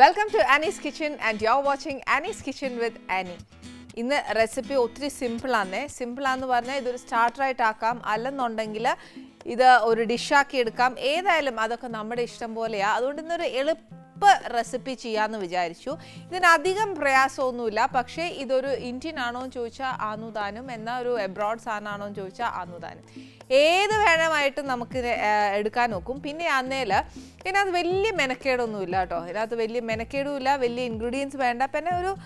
Welcome to Annie's Kitchen, and you're watching Annie's Kitchen with Annie. This recipe is simple. Simple is a starter. This is a dish. Recipe Chiano Vijarichu. Then Adigam Prayaso Nula, Pakshe, Idoru Intinano Chocha Anudanum, and Naru abroad Sanano Chocha Anudan. E the Vanamite Namaka Edcanokum, Pini Anela, in a Villi Menacedo Nula, Tohira, the Villi Menacedula, Villi ingredients went up and a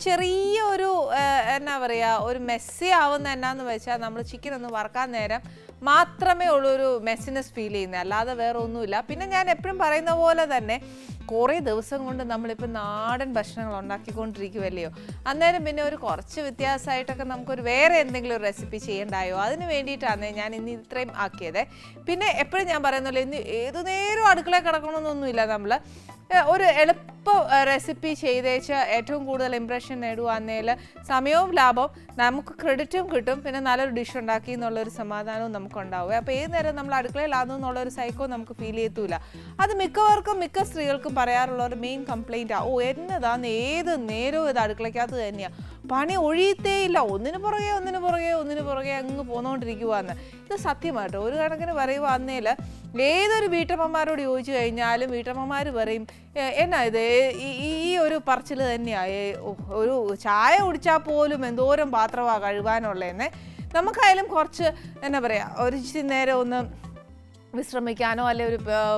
cherry or an avaria or messy avan and Nanavecha, number chicken and the Varka Nera, Matrame Uru messiness feeling, La the Veronula, Pinagan Eprim Parana Vola than Kore, the Usang on the Namalepinard and Bashan on Naki country value. And then a minor corch with the Saitakanamkur, where ending recipe and I was in a Vendi Tanan in the Trem Akede. Pine Eprinambaranolini, Edunero, Adkla Karakonula, or a recipe Chedecha, Etum good impression Edu Anela, Samio Labo, Namuk creditum critum, in another dish on Daki, Noller Samadano Namkonda, where pay there and Namladkla, Lano, Noller Psycho, Namkophilia Tula. At the Mikavarka, Mikas real. The main complaint is that the Nero is not going to be able to do this. This is the same thing. Mr. Mecano, a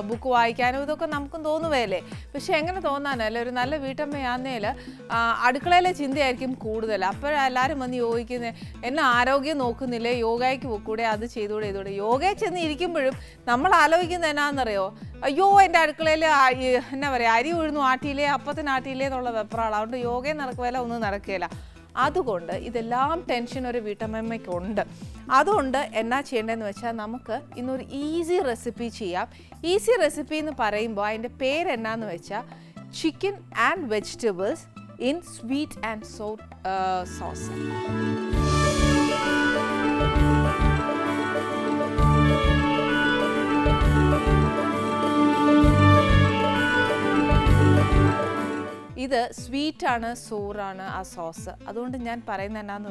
book, I can do the Vele. Shanganatona, Nella Vita Mayanella, Adclach in the Erkim Kud, the Lapper, Alarimani Oikin, and Arogan Okunile, Yoga, Kukuda, the Chedo, Yoga, and the Irkim Burp, Namal Aloikin and Anareo. You and Adclella never, I do no Attila, Apath and Attila, all of the Prada, Yoga, Narquella, Narakela. That's why this is a tension in the vitamin. That's why we have an easy recipe. Easy recipe is called chicken and vegetables in sweet and sour sauce. This is sweet and sour sauce. That's why I'm saying that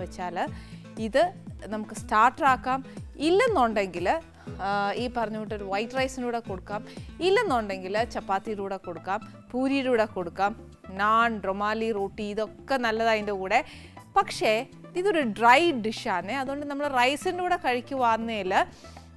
we can start this. This is white rice, chapati, puri, naan, romali, roti. This is a dry dish. That's why we don't rice.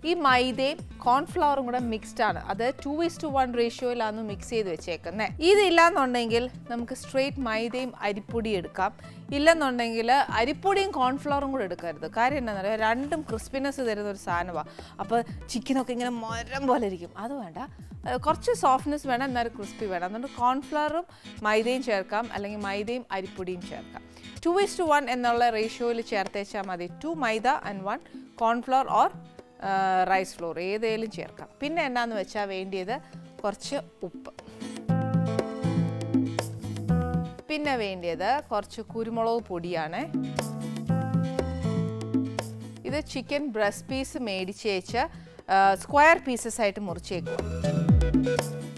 This maide corn flour mixed. That is 2:1 ratio. Mix this is the straight maide aripudi. Aripudi corn flour. Random crispiness is there. Chicken is softness and crispy. Corn flour maide maide aripudi. 2:1 ratio. 2 maida and 1 corn flour or rice flour. This is the same thing. Now, we will add upu. Now, we will add kurimola podi. This is chicken breast piece made square pieces. This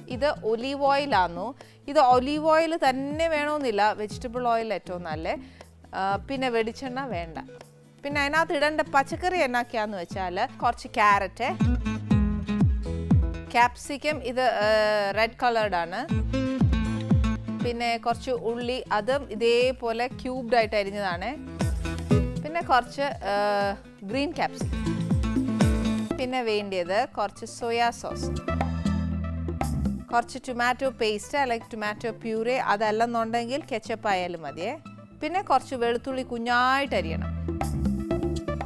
is olive oil. This olive oil is not vegetable oil. This is venda. Now, I will add carrot. Capsicum is red colored. Now, I will add cubed. Now, I will green capsicum. Now, I will add soya sauce. Tomato paste, like tomato puree. That is ketchup. Now, I will add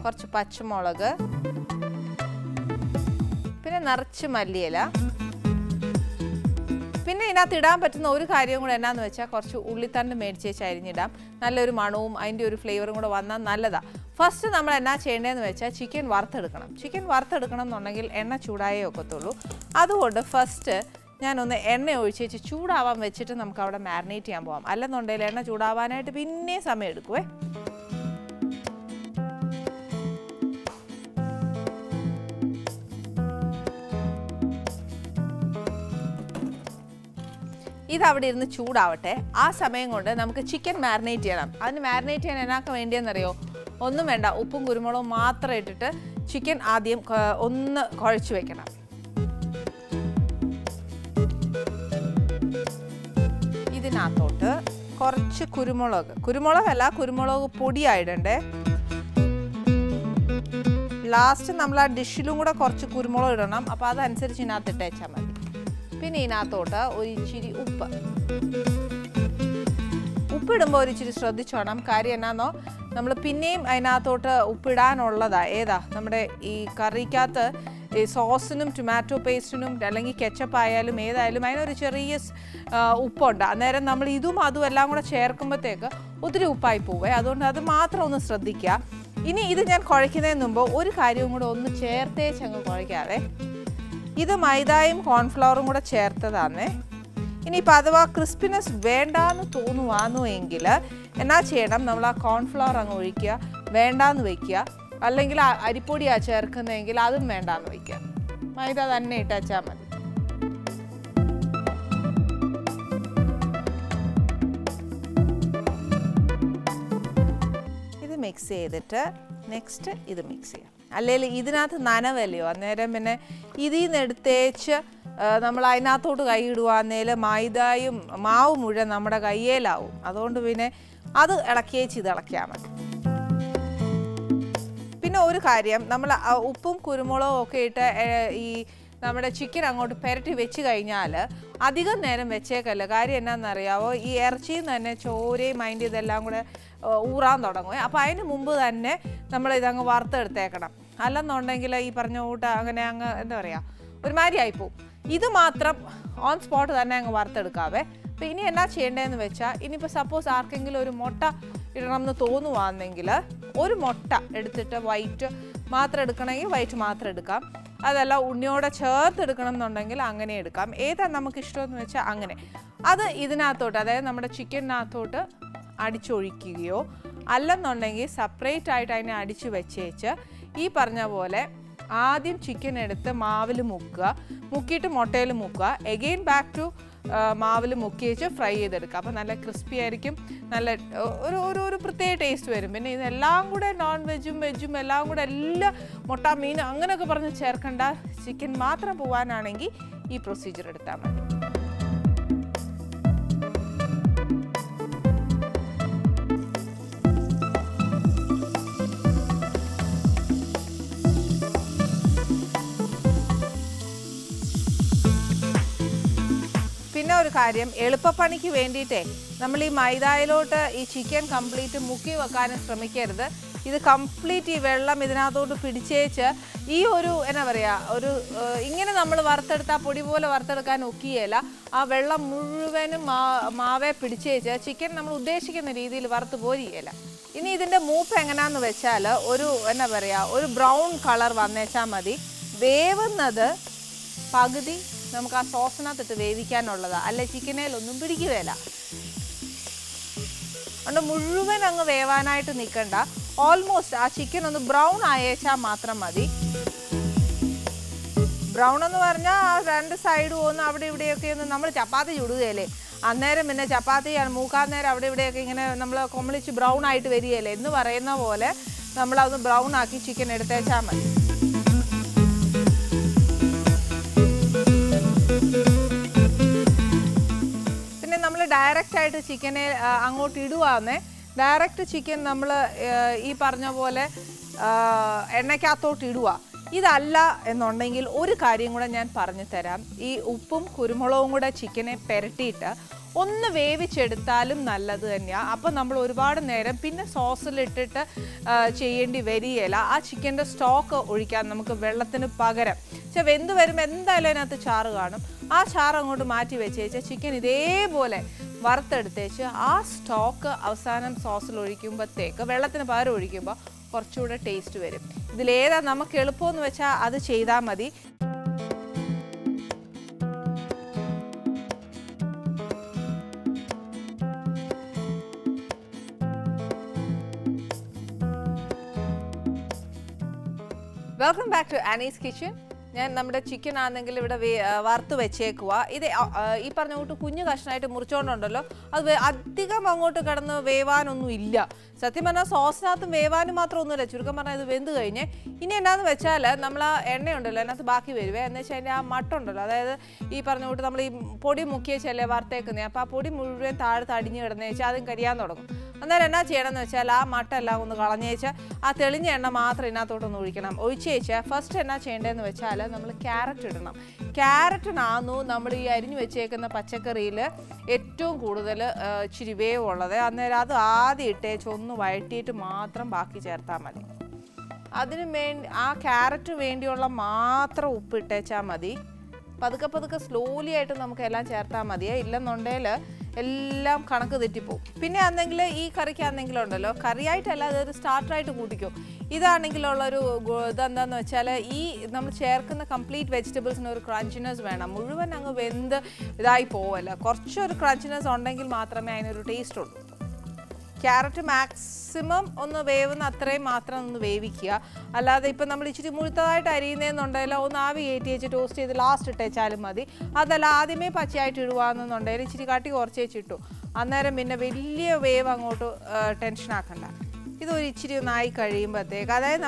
കുറച്ച് പച്ചമുളക് പിന്നെ നരച്ച മല്ലിയില പിന്നെ ഇതിനകത്ത് ഇടാൻ പറ്റുന്ന ഒരു കാര്യം കൂടി എന്നാന്ന് വെച്ചാൽ കുറച്ച് ഉള്ളിത്തണ്ട് മേടിച്ചേച്ച് അരിഞ്ഞിടാം നല്ലൊരു മണവും അതിന്റെ ഒരു ഫ്ലേവറും കൂടി വന്നാൽ നല്ലതാ ഫസ്റ്റ് നമ്മൾ എന്നാ ചെയ്യേണ്ടതെന്ന് വെച്ചാൽ ചിക്കൻ വറുത്തെടുക്കണം എന്നുണ്ടെങ്കിൽ എണ്ണ ചൂടായേ ഒക്കത്തുള്ളൂ That's first. I will marinate the enna. I will marinate the enna. This is the chicken marinate. We chicken marinate. We Chiri Upa Upidamori Chirisro the Chonam, Karianano, Namlapinim, Ainatota, Upidan or Lada, Eda, Namade e Karicata, a saucinum, tomato pastinum, Dalangi ketchup, Ialumeda, Ilumina, Richarius Uponda, Nera Namlidu Madu, along a chair combatega, Udri Upaipo, I don't have the Matra on the Stradica. In either Korikina number, Urikarium on the chair, they changakoricare. This is maida corn flour. This crispiness is corn flour. This is mix. This is not a value. This is a teach. Namalina thought to Gaidua, Nela, Maida, Mau Muda, Namada Gayela. I don't win a other Alakachi the Lakama. Pinouricarium, Namala Upum Kurumolo, Okata, Namada chicken, and go to Perti Vechiga in Yala. Adiga Nera Mechek, Lagari and Narayao, Erchin and Chore, minded the Langura Uranda. A pine Mumbu and Ne, Namadanga Warther Takana. Alla Nondangila Iparnota, Angananga, Noria. But Mariapo. Either Matra on spot than Ang Warther Cave, Pinina Chain and Vecha, Inipa suppose Archangel or Mota, Iram the Tonu Angela, or Mota, etc. White Matra Dukana, White Matra Duka, Adala Unioda Church, the Dukanam Nondangel, Angane Dukam, Eight and Namakisho Vecha Angane. Other Idina Tota, then Namada Chicken Nathota, Adichorikio, Alla Nondangi, separate Titan Adichu Vecha. This is chicken edutha maavil mukka mukkite mottayil mukka again back to maavil mukkiche fry ededukka appo nalla crispy aayirikum nalla oru prathey taste varum pinne idellam kude non veg veg ellam kude ella motta meen angane okke parnju cherkanda chicken mathram povananengi ee procedure edutha manu Elpapaniki vendite. Namely, Maida Elota, each chicken complete Muki Vakana Stramikeda. Is a complete Vella Midanato to Pidchecha, Euru and Avaria, or Ingan number of Arthurta, Podivola, Arthurka, Ukiela, a Vella Muruven Mave Pidchecha, chicken Namude chicken and Edil Vartha Boriela. In either the Mupangana Vechala, Uru and Avaria, or brown color Vanecha Madi, wave another Pagadi. We have sauce and we have a chicken. We have a chicken. We have a chicken. We have almost a chicken. We brown a brown side. We have a brown direct chicken angote iduvaane direct chicken nammal ee parna pole ennakathote iduva idalla ennundengil oru karyam kuda njan parnu tharam ee uppum kurumalavum kuda chicken e peretiitta onnu vevicheduthalum nallathu thaniya appo nammal oru vaadu neram pinne sauce il ittittu cheyendi veriyala aa chicken de stock olikkan namukku vellathinu pagaram che vendu varum endala inathu chaaru kaanum aa chaaru angote maati vechecha chicken idhe pole vartheduthe aa stock avsanam sauce il olikkumbatheke vellathinu pagaram olikkumba korchude taste varum idile edha namakku eluppo nu vecha adu cheyda madi Welcome back to Annie's Kitchen. I am going to cook a chicken. I am going to cook a chicken. We have carrot. Carrot is a pachakari, a two good chiribe or other, and there are the attached on the white tea to matram baki chartamadi. Other men are carrot vendiola matra upitachamadi. Padaka slowly at Namkala chartamadia, illa nondela, illam kanaka the tipo. Pinanangla e caricanangla, cariatella start right to Gutico. Either anangular than the chala e numberk and the complete vegetables nor crunchiness when a muruvananga win the ipoella. Corchur crunchiness on dangle matra minor taste. Carrot maximum on the wave and athre matra on the wavikia. Allah the Panamichi Murta, Irene, Nondela, Navi, ATH toast, the last Tachalamadi. Adala the me Pachai Tiruan, Nondeli Chiricati or Chechito. Another minabilia wave and go to tension. This is a very good thing. We have carrot in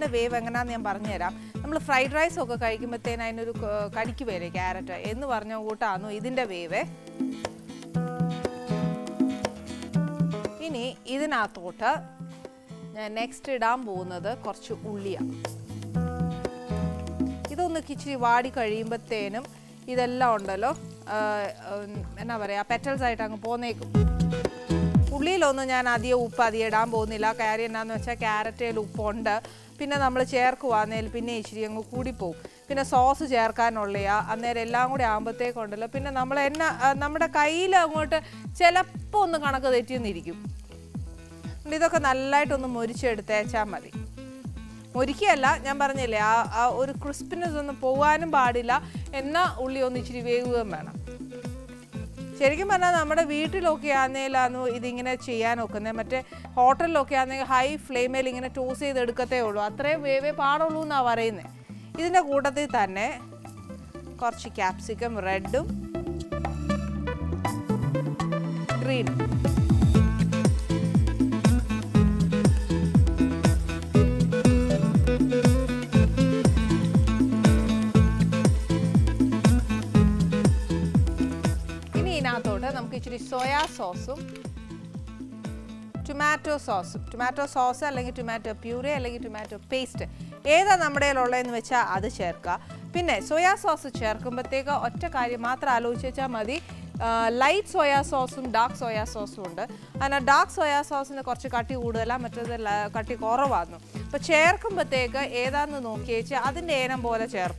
the wave. We have fried rice. We have carrot in the wave. This is the next dam. Lona Nadia Upadia Dambonilla, Carriana, carrot, uponda, Pina number chair, Kuanel, Pinach, Yangu Kudipo, Pina sauce, Jerka, Nolea, and their Elangu Ambate, Condela, Pina number and number Kaila, water, Chelapon the Kanaka that you need you. Little can light on the Murichad Chamari. Muricella, Nambarnilla, or crispiness on the Povan and Badilla, and na only on the Chiriwe manner. Namada Vitri Locane Lano, Iding a Chian Okanamate, Hotel Locane, high flame mailing in a toast, the Ducateo, Atre, Wave, Paroluna Varene. Isn't a good at the Tane Corchi capsicum, red, green. Soya sauce, tomato sauce, tomato puree, tomato paste. This is the soya sauce. Light soya sauce and dark soya sauce. And dark soya sauce is a little bit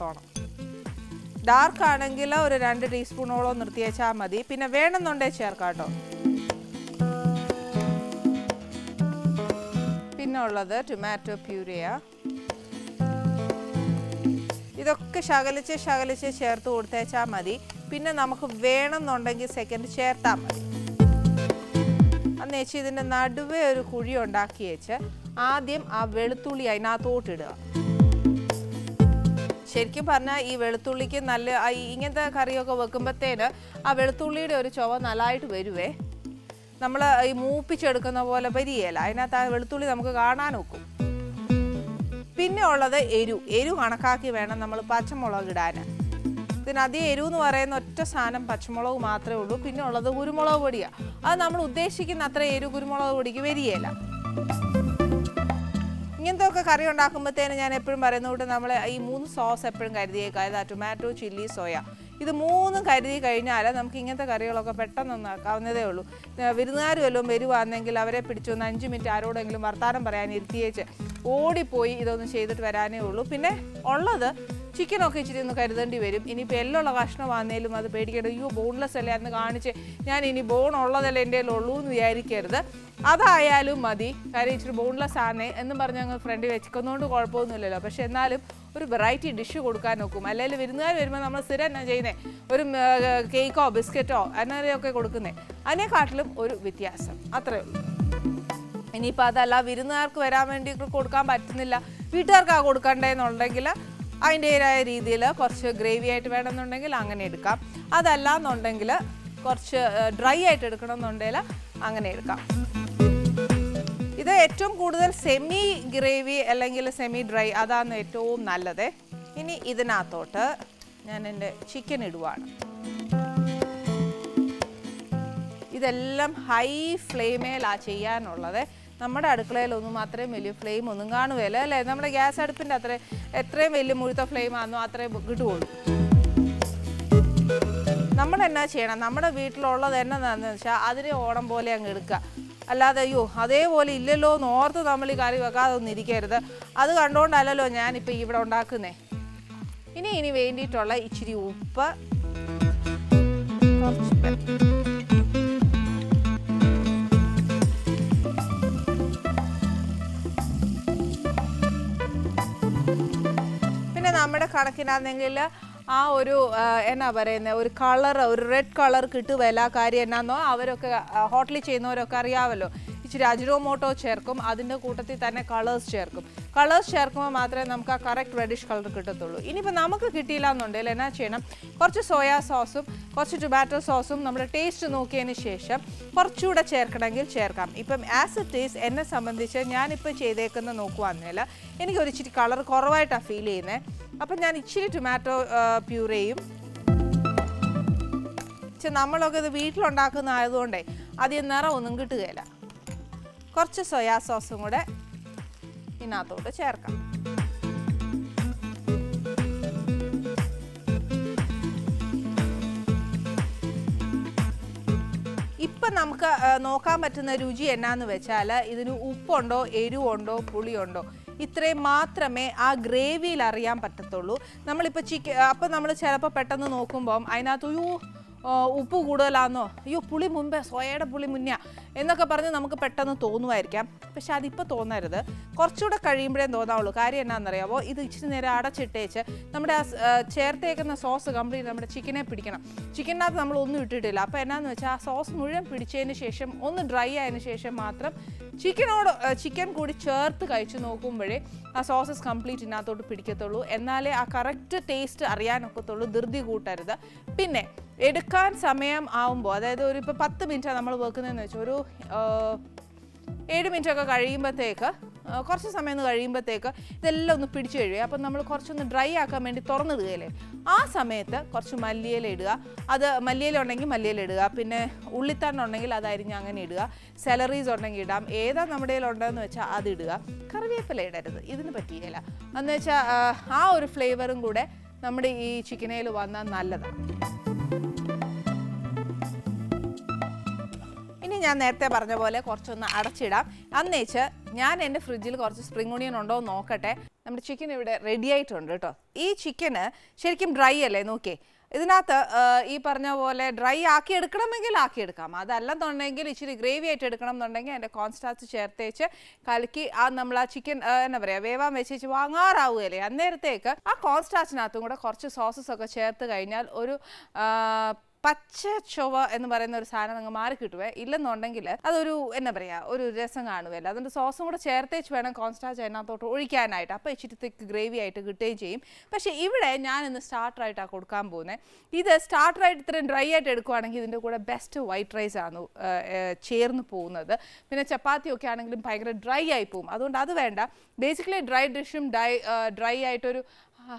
dark anangila or 2 teaspoon odu nirtiyacha madi pinne venannonde cherkato pinne ullathu tomato puree a idokke shagaliche cherthu koduthecha madi pinne namakku venannondengi second chertha madi annechi idinte naduve oru kuli undakiyeche aadyam aa velutulli ayinathote idda. Sherky Parna, I Veltuliki, I ingent the Karioka Vakumbatena, a Veltuli or Chava, a light very way. Namala, I move Pichadkana Vola by the Ela, and I Veltuli Namkana Nuku. Pinola the Eru Anakaki Vana Namal Pachamola Gidana. Then at the Eru Noran, Tasan and Pachamolo Matra Udu, Pinola the Gurumola Vodia. A Namude Shikinatra Eru Gurumola would give the Ela. Curry on Dakamatan and April Maranota, a moon sauce, apron guide, tomato, chili, soya. If the moon and Kaidi Kaina, I'm king at the Carioca Petan on Kavanaulu. The Virinario, Meruan, Anguilla, Pitchon, and Jimmy Taro, and Martha and Barani theatre. Odipoi on the shade of Varani Ulupine, all other chicken or kitchen in the Kaidan Dividim, any pello, Lavashna, Vanelum, the Pedicat, you boneless and the garnish, and any bone, all other Lendel or Loon, the Arikerda. That's why I love Madi, carriage boneless and the Barnanga friend of Chicono to Corpo Nulella, Peshenalip, or a variety dish you could can occum. I live in the Vermana Siren and Jane, or cake or biscuit or an Arioca Kurkune, and a cartlum or Vithyasam. Athra Inipada la Virina, Queram and Dico Kodka, Batinilla, This is semi gravy or semi dry. That is good. This is the chicken. This is high flame. We have flame. We gas. We ಅಲ್ಲದ ಅಯ್ಯೋ ಅದೇ പോലെ ಇಲ್ಲല്ലോ ನೋರ್ತು നമ്മൾ ಕರಿ വെക്കാതൊന്നും ಇರಿಕരുത് ಅದು ಕಂಡೊಂಡಲ್ಲല്ലോ ನಾನು ಇಪ್ಪ ഇവിടെ ഉണ്ടാಕುನೆ ಇನಿ ವೇಂಡಿಟೊಳ್ಳ ಇಚಿರಿ ಉಪ್ಪು പിന്നെ നമ്മുടെ ಕಣಕಿನಾದೆಂಗಿಲ್ಲ ಆ ಒಂದು ಏನಾ പറയുന്നേ ಒಂದು ಕಲರ್ ಒಂದು ರೆಡ್ ಕಲರ್ കിട്ടുವಲ್ಲ ಕಾರ್ಯ ಏನನೋ ಅವರൊക്കെ ಹೋಟೆಲಿ ചെയ്യുന്നവരൊക്കെ അറിയാവല്ലോ ಇಚಿ ರಾಜರೋಮೋಟೋ ചേർക്കും ಅದന്റെ കൂട്ടത്തിൽ തന്നെ കളേഴ്സ് ചേർക്കുമ്പോൾ മാത്രമേ നമുക്ക് ಆ ಕರೆಕ್ಟ್ ರೆಡಿಶ್ ಕಲರ್ കിട്ടത്തുള്ളൂ ഇനിപ്പോ നമുക്ക് കിട്ടിയില്ല എന്നുണ്ടെങ്കിൽ എന്നാ ചെയ്യണം കുറച്ച് സോയാ സോസും കുറച്ച് ಟೊಮ್ಯಾಟೊ സോസും നമ്മൾ ടേസ്റ്റ് നോക്കിയതിന് ശേഷം കുറച്ചുകൂടി ചേർക്കണമെങ്കിൽ ചേർക്കാം ഇപ്പോ as it is എന്നെ സംബന്ധിച്ച് ഞാൻ ഇപ്പോ ചെയ്യേക്കുന്ന നോക്കുവാന്നല്ല എനിക്ക് ഒരു ഇച്ചിരി കളർ കുറവായിട്ടാ ഫീൽ ചെയ്യുന്നേ Now, I will put tomato puree. We will put wheat in the wheat. That will not be able to put soya sauce in the wheat. इतरे मात्र में आ ग्रेवी लारियाँ पट्टतोलो। नमले पच्ची अपन नमले चेहरा पर पट्टनो नोकुम बाम। आइना तो यू उप्पु गुड़ा लानो। यो पुली मुंबे सोयेरा पुली मुन्या। ऐना कपरने नमक पट्टनो तोनु आयर क्या? पे शादी पर तोना इरदा। कर्चोड़ा करीम्बरे दोना उलो कार्य ना नरे आवो। इधर इच्छने नेरा आड़ा चिट्टे नम्रे Chicken could chirp the Kaichinoko, a sauce is complete in Atho to Pidicatolo, Enale a correct taste Ariana Cotolo, Durdi Gutarda, Pinne, Edekan Sameam Aumbo, the Ripapata Mintanama worker in the Churu, Edemintaka Karimba Taker, Corsa Saman Karimba Taker, the Lilon Pidicheria, upon number Corson the Dryaka and Tornadele. Ah Sameta, Corsumalia Leda, other Malia or Nangi Malia Leda, Pinne, Ulita Nonagila, the Irinang and Ida, salaries or Nangidam, Eda Namade London, which are Adida, Caravapalade, isn't the Petiela, and which are our flavour and good, Namade chicken ale one and Nalada. I will put a little bit of I will put a little spring onion in the fridge. Our chicken is ready. This chicken is dry. Okay. This is dry. This is gravy. Pacha chova and the Barana Sana market, Illa Nondangilla, Aduru and Abrea, Uru Resanganuela, and the sauce over a chair tech when a constant and thought Uricanite, a pitch thick gravy at a good day, Jim. But she even in the start right a good cambone. Either start right then dry at the best white rice chern poon, other when a chapati can pine dry eye poom. Other venda basically dry dishum dry eye to.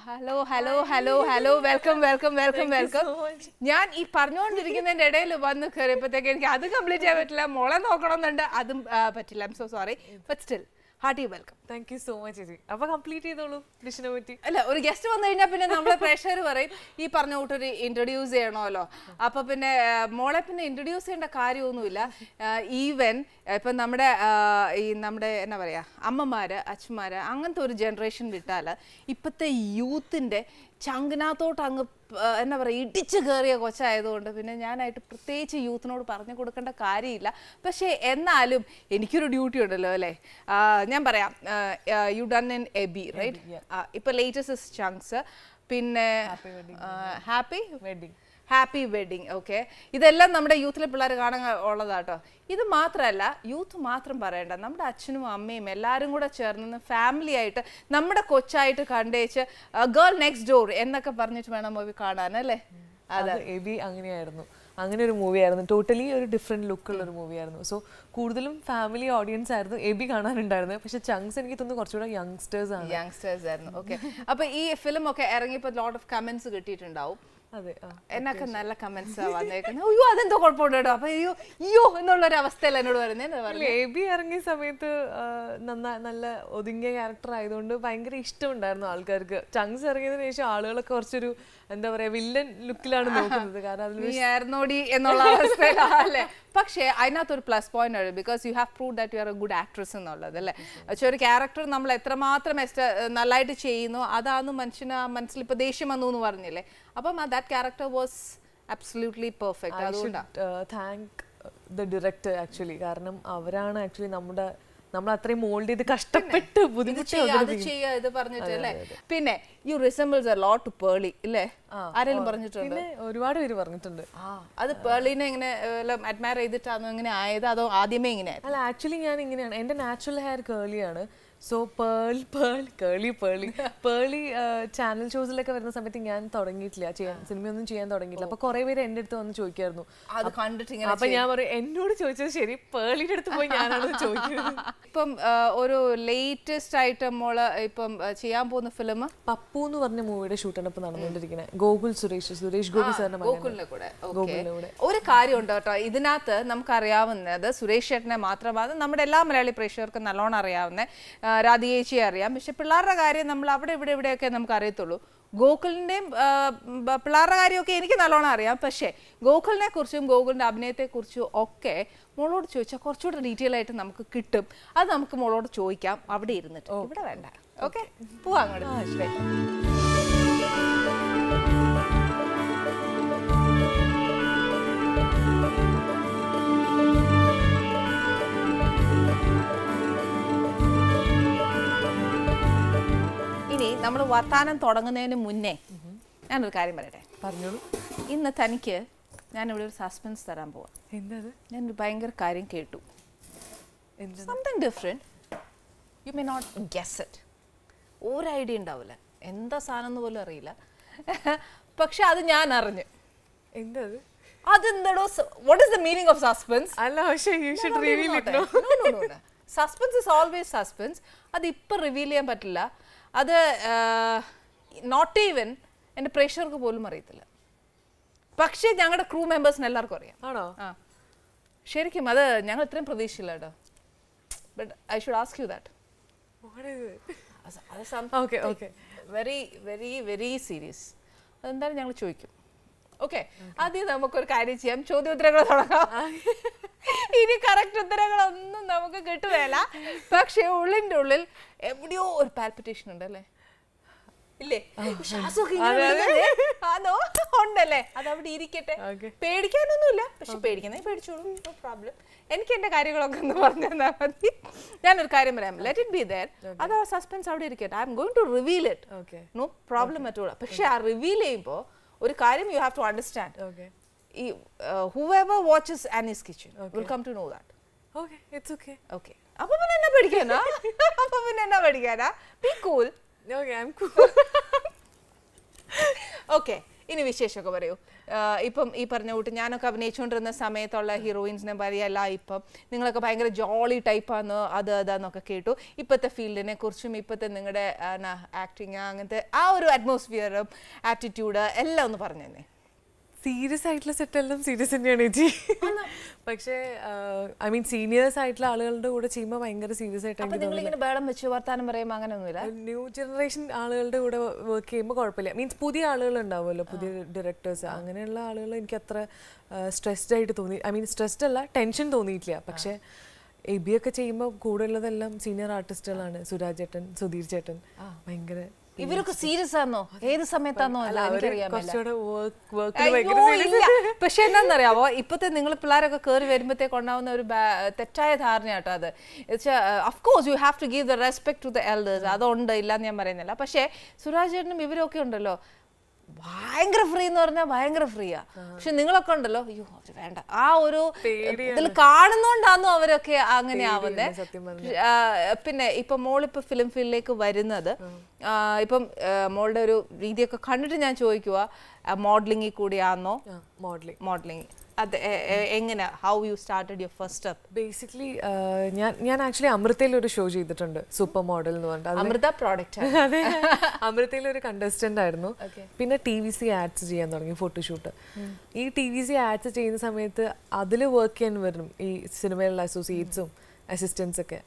Hello, hello, hello, hello. Welcome, welcome, welcome, welcome. I am so sorry. But still, hearty welcome. Thank you so much. Now, complete a guest introduce even generation youth Changanatho and our teacher gocha, I don't have been a teacher youth no partner could a carilla. Peshe and alum incure duty or lele. Nambara, you done an Abbey, right? Ipa latest is Changsa, Pin Happy Wedding. Happy wedding, okay? This is our youth. This is our youth. Our family, our girl next door. Angane movie aayirunnu totally a different look ulla movie aayirunnu so koodalum family audience aayirunnu ab kaananundarunnu pakshe chunks enikku thonu korchuda youngsters aayirunnu okay appo ee film okke erangiyappo lot of comments kittittundavu ade enakku nalla comments vannekkanu ayyo adendo kolpondo appo ayyo ennolla oru avasthayil enodu varune enna parle ab erangiya samayathu nalla odingiya character aayidondu bayangara ishtam undarunnu aalkarku chunks erangiyadinu shesha aalugal okke korchoru and the villain look like a plus point because you have proved that you are a good actress. A character that character was absolutely perfect. I should thank the director actually. You resembles a lot to Pearly, right? Actually, I have natural hair curly. So, curly. Pearly channel shows like a something and thorny clear, cinnamon chin thorny. Correvate ended on Chokerno. Other conducting up and yammer ended Choker Sherry, Pearly to the Poyana Choker. Pum or latest item or a pump Chiampo the film. Papu no one moved a shoot and upon another. Gokul Suresh Gokul. Or a carry on daughter, Idinatha, Namkariavan, the Suresh at Namatra, Namadella Rally Pressure can alone Ariavne. Radhiyechi ariyam പക്ഷേ പിള്ളാരുടെ കാര്യം നമ്മൾ അവിടെ ഇവിടെ ഇവിടെയൊക്കെ നമുക്ക് അറിയത്തുള്ളൂ ഗോകുലിന്റെയും പിള്ളാരുടെ കാര്യമൊക്കെ എനിക്ക് നല്ലോണം അറിയാം പക്ഷേ ഗോകുലിനെ കുറിച്ചും ഗോകുലിന്റെ അഭിനയത്തെ കുറിച്ചും ഒക്കെ മോളോട് ചോദിച്ചാൽ കുറച്ചുകൂടി ഡീറ്റെയിൽ ആയിട്ട് നമുക്ക് കിട്ടും അത് നമുക്ക് മോളോട് ചോദിക്കാം അവിടെ ഇരുന്നിട്ട് ഇവിടെ വേണ്ട ഓക്കേ പോവാം അങ്ങോട്ട് We will talk about the Vartanam. I will tell you about it. I will give suspense. I will tell you something different. You may not guess it. No idea. I don't know anything. But I know it. What is the meaning of suspense? Allah, you should reveal it. No. Suspense is always suspense. That is not revealed now. That is not even in the pressure. But we have crew members. But I should ask you that. What is it? That is something okay. very serious. That is what I should ask you. Okay, that is what we have to do. This character is get to but there is a palpitation. No. That's no problem. Let it be there. Other suspense I am going to reveal it. No problem at all. But I reveal you have to understand. Okay. Whoever watches Annie's Kitchen will come to know that. Okay, it's okay. Okay. Be cool. Okay, I'm cool. Okay. Ini vishesham okke parayu. Ippom ee parna vittu nanokke abhinayicchondirunna samayathulla heroines ne pariyalla ippom ningalokka bhayangara jolly type aanu adu adanokke kettu. Ippathe field ne kurichum ippathe ningade acting angante aa oru atmosphere attitude ella onnu parnenne. Serious aitla set ellam serious eniyana eji. Pakshe I mean seniors aitla aalugalude kude cheema bhayangara serious aittu. Appo ningal ingane balam vechu varthanam parayam angane onnilla. New generation aalugalude kude work cheyumbo kollappilla. Means pudhiya aalugal undavullo pudhiya directors anganella aalugal enikku athra stressed aittu thoni. I mean stressed alla tension thoniyilla. Pakshe ABA okke cheyumbo kude ulladellam senior artists aanu Suraj Chetan, Sudhir Chetan bhayangara if you are serious, you know, work. But she doesn't know. Of course, you have to give the respect to the elders. That's why you have to give the respect to the elders. But Suraj, you free. She Ninglakondalo, you have Auru Pine film field like another. Molder a modeling. How you started your first step? Basically, I actually Amrithayil show supermodel. Amrita product. Amrithayil a contestant. Okay. Pinna TVC ads photo shoot. This TVC ads adile work cinema associates assistants cinema.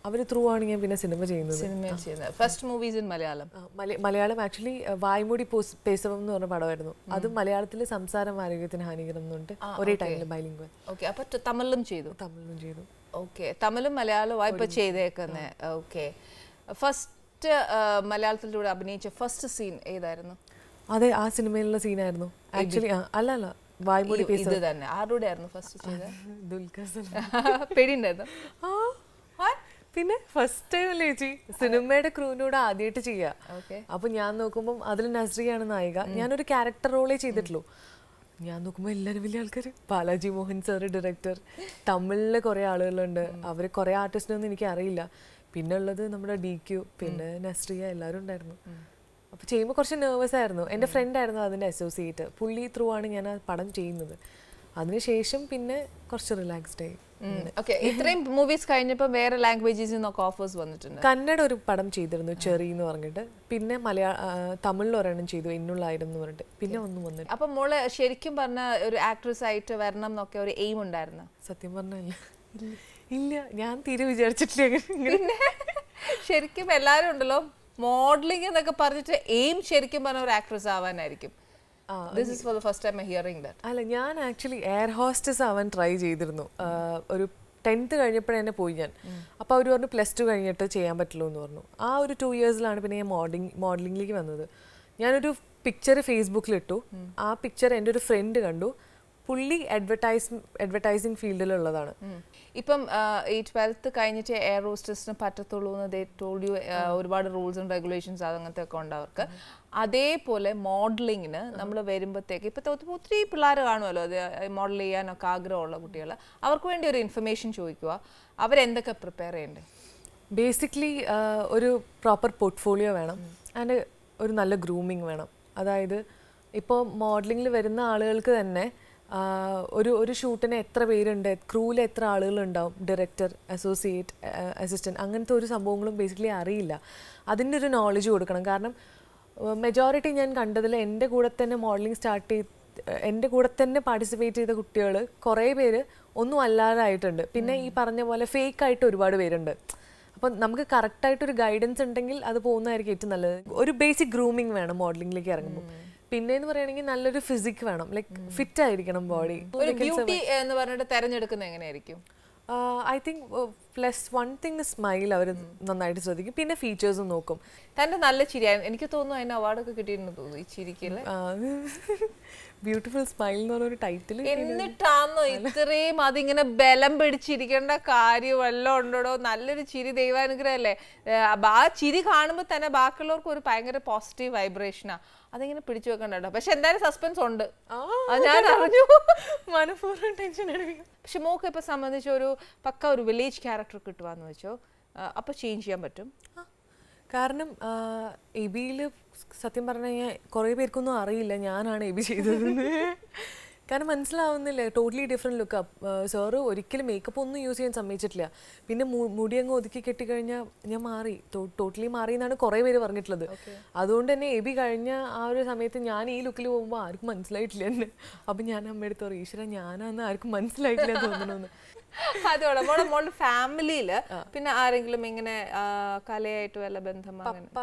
First movies in Malayalam. Malayalam actually Vaimudi Pesavam nu orna padam irunnu. Adu Malayalathile samsaram varigethine hanigaram nunde. Ore time le bilingual. Okay, appo Tamilum cheedu. Tamilum cheedu. Okay, Tamilum Malayalam ipo cheedekane. Okay. First Malayalathil odu abhinayicha first scene edayirunnu? Ade aa cinema la scene irunnu. Actually alla alla Vaimudi Pesavam. Idu thanne. Aarude irunnu first cheeda? Dulkasan. Pedindairunnu. First time, cinema crew noda adiyate cheya. Okay. Appo njan nokkumbom adil Nasri aanu nayika. Njan oru character role cheyittullu. Njan nokkumbom ellaru veliya aalkar Balaji Mohan sir director. Tamil kore aalukalundu. Avare kore artist nu enikku ariyilla. Pinne ullathu nammada DQ, pinne Nasriya ellaru undarunnu. Appo cheyumbom korchu nervous aayirunnu. Ende friend aayirunnu adinte associate. Pulli through aanu njan padam cheyyunnathu. Adine shesham pinne korchu relaxed aayi. Okay, इतने movies काइने पर मेरे languages इन offers बनते हैं। कन्नड़ एक पढ़म चीज़ रहने चरी इन वांगटे, पिन्ने मलयालम तमिल लोरने चीज़ इन्नो लाइडम इन वांगटे, पिन्ने वन्दु मंदे। अपन मोला शेरिक्यम बरना एक actress आइट वरना हम नौके एक aim उन्दा रहना। सत्यम बरना नहीं, नहीं, यान तीरे विचार चिट्टे करने। शेरिक्यम एलारे उन्डलो modeling इन अगर पार्टी aim शेरिक्यम बरना एक actress आवा नहीं this is for the first time I'm hearing that. I actually air hostess tried it. I 10th I went to plus 2 I went 2 years I came modeling. I had a picture on Facebook. That picture I had a friend. Fully advertising field. Now, 12th air hostess they told you about rules and regulations. Adepole modeling na, namla verimbatheke. Ippa three pillar gaanu model eyan or kagra olla kuttiyala. Avarku vendi oru information choikkuva. Avar endaka prepare cheyande. Basically, oru proper portfolio venam and oru nalla grooming venam. Adayithu ippo modeling il varuna aalukalkku thanne oru shoot ne etra perunde, crew il etra aalugal undavum, director, associate, assistant anganathe oru sambhavangalum basically ariyilla. Adinte oru knowledge kodukanam kaaranam majority njan kandadile ende kooda thanne modeling start ende kooda thanne participate cheytha kuttiyal kore peru onnu allada aayittunde pinne ee paranja pole fake aayittu oru vaadu verunde appo namukku correct aayittu oru guidance undengil adu povunnaayirikku ettu nallathu oru basic grooming venam modeling like irangumbo pinne ennu parayanengil nalloru physique venam like fit aayirikkanam body oru beauty ennu parnade theranjedukkunna engane irikkum I think plus one thing is smile. Nannayittu sradhikkum pinne features nokkum thanne nalla chiriya enikku thonnu ayina award okke kittiyirunnu thonnu ee chirikile beautiful smile enna oru title ennittaanno ithreyum adu ingane belam pedichirikenda kaaryu valla undodo nalloru chiri deivanugrahale aa chiri kaanumbo thanne baakulloru oru bhayangara positive vibration a adu ingane pidichu vekkanda pakshe endare suspense undu aa njan arnju manapooram tension edikkum pakshe moke ipo sambandhichu oru pakka oru village character kittuvaanu vecho appo change cheyan pattum കാരണം എബിയിൽ സത്യം പറഞ്ഞാൽ കുറേ പേർക്കൊന്നും അറിയില്ല ഞാനാണ് AB ചെയ്തതെന്ന് കാരണം മനസ്സിലാവുന്നില്ല totally different look sir ഒരിക്കലും മേക്കപ്പ് ഒന്നും യൂസ് ചെയ്യാൻ സമ്മതിച്ചിട്ടില്ല പിന്നെ മുടി അങ്ങ് ഒതുക്കി കെട്ടിക്കഴിഞ്ഞാൽ ഞാൻ മാറി ടോട്ടലി മാറി എന്നാണ് കുറേ പേര് പറഞ്ഞിട്ടുള്ളത് അതുകൊണ്ട് തന്നെ എബി കഴിഞ്ഞ ആ ഒരു സമയത്ത് ഞാൻ ഈ ലുക്കിൽ പോകുമ്പോൾ ആർക്കും മനസ്സിലായിട്ടില്ല എന്നെ അപ്പം ഞാൻ അമ്മയെടുത്ത് പറയും ഈശ്വര ഞാനാന്ന് ആർക്കും മനസ്സിലായിട്ടില്ല തോന്നുന്നു അതോടെ മോളുടെ ഫാമിലിയിൽ പിന്നെ ആരെങ്കിലും ഇങ്ങനെ കലയായിട്ട് വല്ല ബന്ധം അങ്ങനെ പപ്പ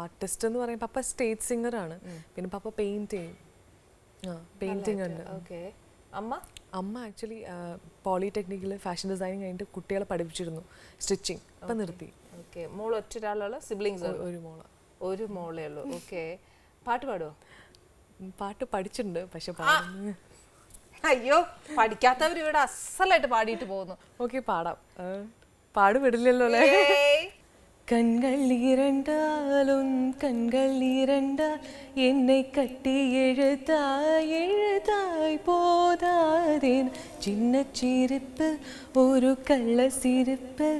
ആർട്ടിസ്റ്റ് എന്ന് പറയും പപ്പ സ്റ്റേജ് സിംഗർ ആണ് പിന്നെ പപ്പ പെയിന്റ് ചെയ്യും പെയിന്റിംഗ് ഉണ്ട് ഓക്കേ അമ്മ അമ്മ ആക്ച്വലി പോളിടെക്നിക്കിൽ ഫാഷൻ ഡിസൈനിങ് ആയിട്ട് കുട്ടികളെ പഠിപ്പിച്ചിരുന്നു സ്റ്റിച്ചിങ് അപ്പോൾ നിർത്തി ഓക്കേ മോൾ ഒറ്റരാളോ സിബ്ലിംഗ്സ് ഒരു മോളേ ഉള്ളൂ ഓക്കേ പാട്ട് പാടുവോ പാട്ട് പഠിച്ചിട്ടുണ്ട് പക്ഷേ പാടുന്നു അയ്യോ പഠിക്കാത്തവർ ഇവിടെ അസലായിട്ട് പാടിയിട്ട് പോകുന്നു ഓക്കേ പാടാം പാടുവിടില്ലല്ലോ അല്ലേ கண்கள் இரண்டால் என்னை கட்டி எழுதாய் போதாதேன் சின்ன சிரிப்பு ஒரு கள்ள சிரிப்பு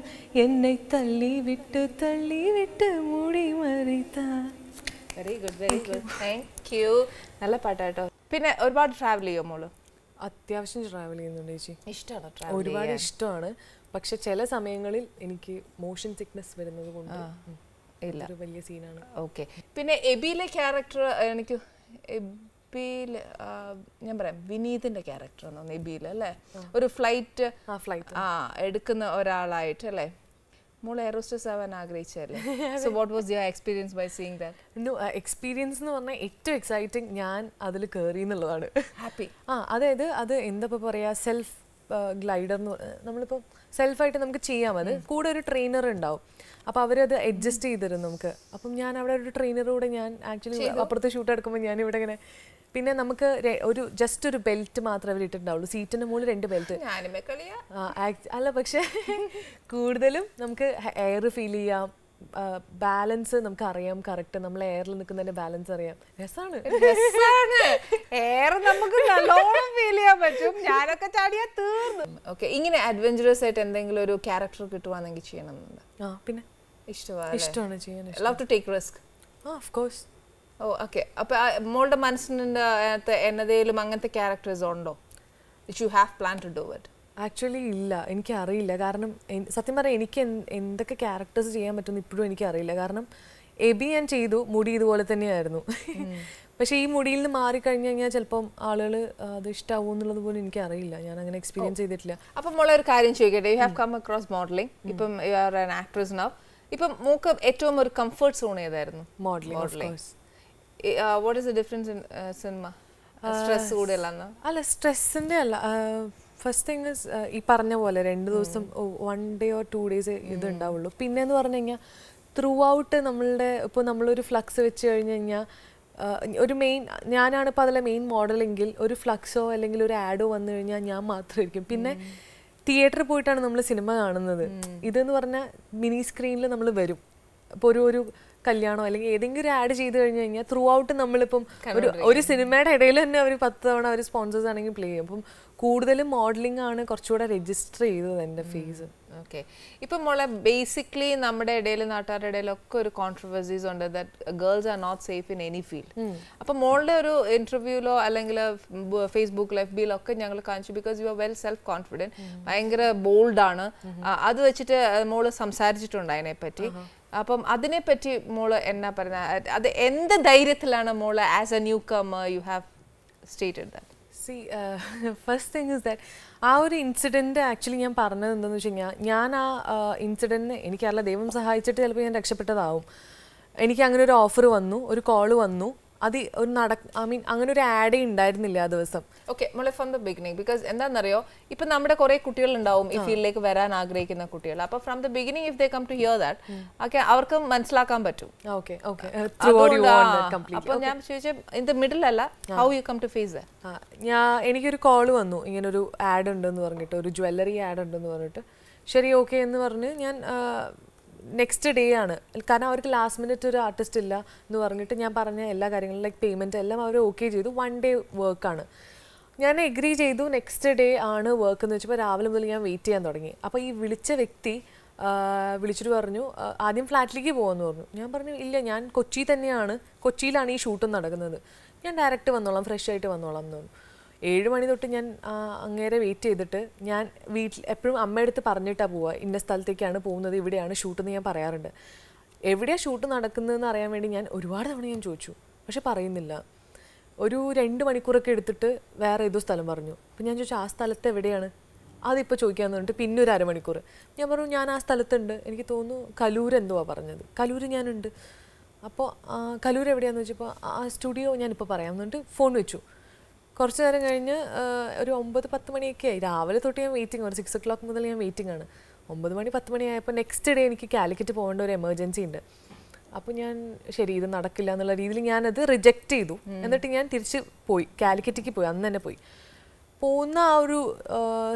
என்னை தள்ளிவிட்டு மூடி மறைத்தாய். Very good. Thank you. നല്ല പാട്ടാട്ടോ. പിന്നെ ഒരുപാട് ട്രാവൽ ചെയ്യുമോള്? അത്യാവശ്യം ട്രാവൽ ചെയ്യുന്നുണ്ട് ചേച്ചി. ഇഷ്ടമാണ് ട്രാവൽ. ഒരുപാട് ഇഷ്ടമാണ്. പക്ഷെ ചില സമയങ്ങളിൽ എനിക്ക് മോഷൻ സിക്നെസ് വരുന്നത് കൊണ്ട് ഇല്ല. ഒരു വലിയ സീനാണ്. ഓക്കേ. പിന്നെ എബിയിലെ ക്യാരക്ടർ എനിക്ക് എബിയിലെ ഞാൻ പറയാം വിനീതിന്റെ ക്യാരക്ടർ ആണ് എബിയിലെ അല്ലേ? ഒരു ഫ്ലൈറ്റ് എടുക്കുന്ന ഒരാളായിട്ട് അല്ലേ? More aerosters have an agrichelli. So what was your experience by seeing that? No, experience no one it's exciting. Yan adil curry na lada. Happy. Adhe inda pa paraya self glider no. Namle pa self fight namke cheya madhe. Koda oru trainer undao. Appa avare adhe adjust idaru namke. Appam yan avare oru trainer ode yan actually apurthe shooter kumma yani veda kena. Pinne namukku oru just oru belt maathra averittundallu seatinte mool rendu belt anime kaliya alla pakshe koodalum namukku air feel cheyam balance namukku ariyam correct nammal air il nikkunade balance ariyam resana air namukku nallolam feel cheyan pattum njanokka chaadiya theernu okay ingine adventurous aayittu endengil oru character kittuvaanengil cheyanam ennu pinne ishtamaana cheyan love to take risk of course. Oh, okay. Molde manasinte ennathilum angante characters undo which you have planned to do it? Actually, illa. Eniki arilla. Karanam satyam parayam eniki endokke characters cheyan pattum ippozhum eniki arilla. Karanam Abby and cheythu mudi idu pole thanne aayirunnu. പക്ഷേ ഈ മുടിയിൽ നിന്ന് മാറിക്കഴിഞ്ഞു കഴിഞ്ഞാൽ ചിലപ്പം ആളുകൾ അത് ഇഷ്ടാവും എന്നുള്ളത് പോലും എനിക്ക് അറിയില്ല. ഞാൻ അങ്ങനെ എക്സ്പീരിയൻസ് ചെയ്തിട്ടില്ല. അപ്പം മോളെ ഒരു കാര്യം ചോദിക്കട്ടെ? You have come across modelling. ഇപ്പം you are an actress now. ഇപ്പം മോക്ക് ഏറ്റവും ഒരു കംഫർട്ട് സോൺ ഏതായിരുന്നു? Modelling. Of course. What is the difference in cinema? Stress oodella na? Alla stress inde alla. First thing is ee parna pole rendu divasam one day or 2 days idu undavullu. Pinne ennu parnenga throughout nammude ipo nammal oru flux vechu kennja ഒരു main ഞാനാണ് ഇപ്പോൾ അതിലെ main മോഡലെങ്കിൽ ഒരു ഫ്ലക്സോ അല്ലെങ്കിൽ ഒരു ആഡോ വന്നു കഴിഞ്ഞാൽ ഞാൻ മാത്രമായിരിക്കും. പിന്നെ തിയേറ്ററിൽ പോയിട്ടാണ് നമ്മൾ സിനിമ കാണുന്നത്. ഇതെന്ന് പറഞ്ഞാൽ മിനി സ്ക്രീനിൽ നമ്മൾ വരും. അപ്പോൾ ഒരു കല്യാണം അല്ലെങ്കിൽ ഏതെങ്കിലും ആഡ് ചെയ്ത് കഴിഞ്ഞു കഴിഞ്ഞാൽ ത്രൂ ഔട്ട് നമ്മളിപ്പം ഒരു സിനിമയുടെ ഇടയിൽ തന്നെ അവർ 10 തവണ അവർ സ്പോൺസേഴ്സ് ആണെങ്കിൽ പ്ലേ ചെയ്യും. അപ്പം കൂടുതലും മോഡലിംഗ് ആണ് കുറച്ചുകൂടെ രജിസ്റ്റർ ചെയ്തത് എൻ്റെ ഫേസ്. ഓക്കെ. ഇപ്പം മോളെ ബേസിക്കലി നമ്മുടെ ഇടയിൽ നാട്ടുകാരുടെ ഇടയിലൊക്കെ ഒരു കോൺട്രവേഴ്സീസ് ഉണ്ട് that girls are not safe in any field. അപ്പം മോളുടെ ഒരു ഇൻ്റർവ്യൂലോ അല്ലെങ്കിൽ ഫേസ്ബുക്കിൽ FBയിലൊക്കെ ഞങ്ങൾ കാണിച്ചു because you are well self confident ഭയങ്കര ബോൾഡാണ്. അത് വെച്ചിട്ട് മോള് സംസാരിച്ചിട്ടുണ്ട് അതിനെപ്പറ്റി. അപ്പം അതിനെപ്പറ്റി മോള് എന്നാ പറയുന്നത്? അത് എന്ത് ധൈര്യത്തിലാണ് മോള് as a newcomer you have stated that? See first thing is that ആ ഒരു ഇൻസിഡൻറ്റ് ആക്ച്വലി ഞാൻ പറഞ്ഞത് എന്താണെന്ന് വെച്ച് കഴിഞ്ഞാൽ ഞാൻ ആ ഇൻസിഡൻറ്റിന് എനിക്കറിയില്ല ദൈവം സഹായിച്ചിട്ട് ചിലപ്പോൾ ഞാൻ രക്ഷപ്പെട്ടതാവും. എനിക്ക് അങ്ങനെ ഒരു ഓഫർ വന്നു, ഒരു കോള് വന്നു. അത് ഒരു ഐ മീൻ അങ്ങനെ ഒരു ആഡേ ഉണ്ടായിരുന്നില്ല ആ ദിവസം. ഓക്കെ മോളെ ഫ്രം ദ ബിഗിനിങ് ബിക്കോസ് എന്താണെന്നറിയോ ഇപ്പം നമ്മുടെ കുറേ കുട്ടികളുണ്ടാവും ഈ ഫീൽഡിലേക്ക് വരാൻ ആഗ്രഹിക്കുന്ന കുട്ടികൾ. അപ്പോൾ from the beginning if they come to here that okay അവർക്ക് മനസ്സിലാക്കാൻ പറ്റും. Okay okay. അപ്പോൾ ഞാൻ ചോദിച്ചാൽ ഇൻ ദ മിഡിലല്ല how you come to face that? എനിക്കൊരു കോള് വന്നു ഇങ്ങനൊരു ആഡ് ഉണ്ടെന്ന് പറഞ്ഞിട്ട്, ഒരു ജ്വല്ലറി ആഡ് ഉണ്ടെന്ന് പറഞ്ഞിട്ട്. ശരി ഓക്കെ എന്ന് പറഞ്ഞ് ഞാൻ നെക്സ്റ്റ് ഡേ ആണ്, കാരണം അവർക്ക് ലാസ്റ്റ് മിനിറ്റ് ഒരു ആർട്ടിസ്റ്റ് ഇല്ല എന്ന് പറഞ്ഞിട്ട് ഞാൻ പറഞ്ഞ എല്ലാ കാര്യങ്ങളും ലൈക്ക് പേയ്മെൻറ്റ് എല്ലാം അവർ ഓക്കെ ചെയ്തു. 1 ഡേ വർക്കാണ്, ഞാൻ എഗ്രി ചെയ്തു. നെക്സ്റ്റ് ഡേ ആണ് വർക്ക് എന്ന് വെച്ചപ്പോൾ രാവിലെ മുതൽ ഞാൻ വെയിറ്റ് ചെയ്യാൻ തുടങ്ങി. അപ്പോൾ ഈ വിളിച്ച വ്യക്തി വിളിച്ചിട്ട് പറഞ്ഞു ആദ്യം ഫ്ലാറ്റിലേക്ക് പോകുമെന്ന് പറഞ്ഞു. ഞാൻ പറഞ്ഞു ഇല്ല, ഞാൻ കൊച്ചിയിലാണ് ഈ ഷൂട്ടും നടക്കുന്നത്, ഞാൻ ഡയറക്റ്റ് വന്നോളാം, ഫ്രഷ് ആയിട്ട് വന്നോളാം എന്ന് പറഞ്ഞു. 7 മണി തൊട്ട് ഞാൻ അങ്ങേരെ വെയിറ്റ് ചെയ്തിട്ട് ഞാൻ വീട്ടിൽ എപ്പോഴും അമ്മയടുത്ത് പറഞ്ഞിട്ടാണ് പോവുക, ഇന്ന സ്ഥലത്തേക്കാണ് പോകുന്നത്, ഇവിടെയാണ് ഷൂട്ടെന്ന് ഞാൻ പറയാറുണ്ട്. എവിടെയാണ് ഷൂട്ട് നടക്കുന്നതെന്ന് അറിയാൻ വേണ്ടി ഞാൻ ഒരുപാട് തവണ ഞാൻ ചോദിച്ചു, പക്ഷെ പറയുന്നില്ല. ഒരു 2 മണിക്കൂറൊക്കെ എടുത്തിട്ട് വേറെ ഏതോ സ്ഥലം പറഞ്ഞു. അപ്പം ഞാൻ ചോദിച്ചു ആ സ്ഥലത്ത് എവിടെയാണ്, അതിപ്പോൾ ചോദിക്കാമെന്ന് പറഞ്ഞിട്ട് പിന്നെ ഒരു 1/2 മണിക്കൂർ ഞാൻ പറഞ്ഞു ഞാൻ ആ സ്ഥലത്തുണ്ട്, എനിക്ക് തോന്നുന്നു കലൂർ എന്തുവാ പറഞ്ഞത്, കലൂർ ഞാനുണ്ട്. അപ്പോൾ കലൂർ എവിടെയാണെന്ന് വെച്ചപ്പോൾ ആ സ്റ്റുഡിയോ ഞാനിപ്പോൾ പറയാമെന്ന് പറഞ്ഞിട്ട് ഫോൺ വെച്ചു. കുറച്ച് നേരം കഴിഞ്ഞ് ഒരു 9-10 മണിയൊക്കെ ആയി. രാവിലെ തൊട്ട് ഞാൻ വെയിറ്റിംഗ്, ഒരു 6 o'clock മുതൽ ഞാൻ വെയിറ്റിംഗ് ആണ്. 9-10 മണി ആയപ്പോൾ നെക്സ്റ്റ് ഡേ എനിക്ക് കാലിക്കറ്റ് പോകേണ്ട ഒരു എമർജൻസി ഉണ്ട്. അപ്പോൾ ഞാൻ ശരി ഇത് നടക്കില്ല എന്നുള്ള രീതിയിൽ ഞാനത് റിജക്റ്റ് ചെയ്തു. എന്നിട്ട് ഞാൻ തിരിച്ച് പോയി, കാലിക്കറ്റിക്ക് പോയി, അന്ന് തന്നെ പോയി. പോകുന്ന ആ ഒരു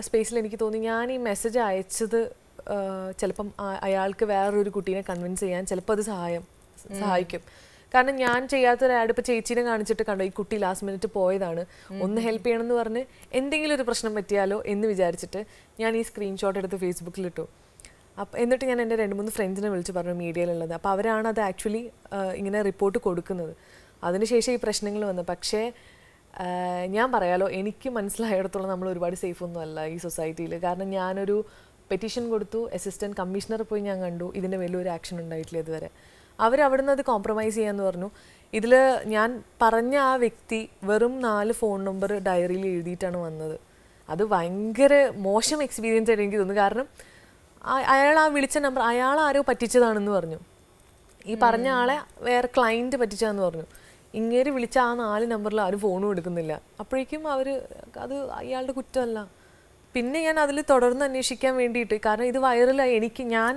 സ്പേസിൽ എനിക്ക് തോന്നി ഞാൻ ഈ മെസ്സേജ് അയച്ചത് Chelpum, Ayalka, where you could convince and Chelpa the Sahaikim. Can a Yan Chayatha add a Pachichin and Chetakanda, Kuti last minute to Poidana, on the help and the Verne, ending little Prashna Matialo in the Vijarcheta, Yani screenshotted at the Facebook little. Up in the Tian and Edmund friends in a Vilchapara media, the Pavarana actually in a report to Kodukun. Adhanisheshi Prashningal on the Pakshe. ഞാൻ പറയാലോ എനിക്ക് മനസ്സിലായിടത്തോളം നമ്മൾ ഒരുപാട് safe ഒന്നും അല്ല ഈ സൊസൈറ്റിയിൽ കാരണം ഞാൻ ഒരു പെറ്റിഷൻ കൊടുത്തു അസിസ്റ്റന്റ് കമ്മീഷണർ പോയി ഞാൻ കണ്ടു ഇതിന്റെ വലിയൊരു ആക്ഷൻ ഉണ്ടായിട്ടില്ല ഇതുവരെ അവർ അവിടുന്ന് അത് കോംപ്രമൈസ് ചെയ്യാന്ന് പറഞ്ഞു ഇതിൽ ഞാൻ പറഞ്ഞ ആ വ്യക്തി വെറും 4 ഫോൺ നമ്പർ ഡയറിയിൽ എഴുതിയിട്ടാണ് വന്നത് അത് ഭയങ്കര മോശം എക്സ്പീരിയൻസ് ആയിട്ട് എനിക്ക് തോന്നുന്നു കാരണം അയാൾ ആ വിളിച്ച നമ്പർ അയാൾ ആരോ പറ്റിച്ചതാണെന്ന് പറഞ്ഞു ഈ പറഞ്ഞ ആളെ വേറെ ക്ലയന്റ് പറ്റിച്ചതാണെന്ന് പറഞ്ഞു ഇങ്ങേര് വിളിച്ച ആ 4 നമ്പറിൽ ആരും ഫോൺ എടുക്കുന്നില്ല അപ്പോഴേക്കും അവർ അത് അയാളുടെ കുറ്റമല്ല പിന്നെ ഞാൻ അതിൽ തുടർന്ന് അന്വേഷിക്കാൻ വേണ്ടിയിട്ട് കാരണം ഇത് വൈറൽ ആയി എനിക്ക് ഞാൻ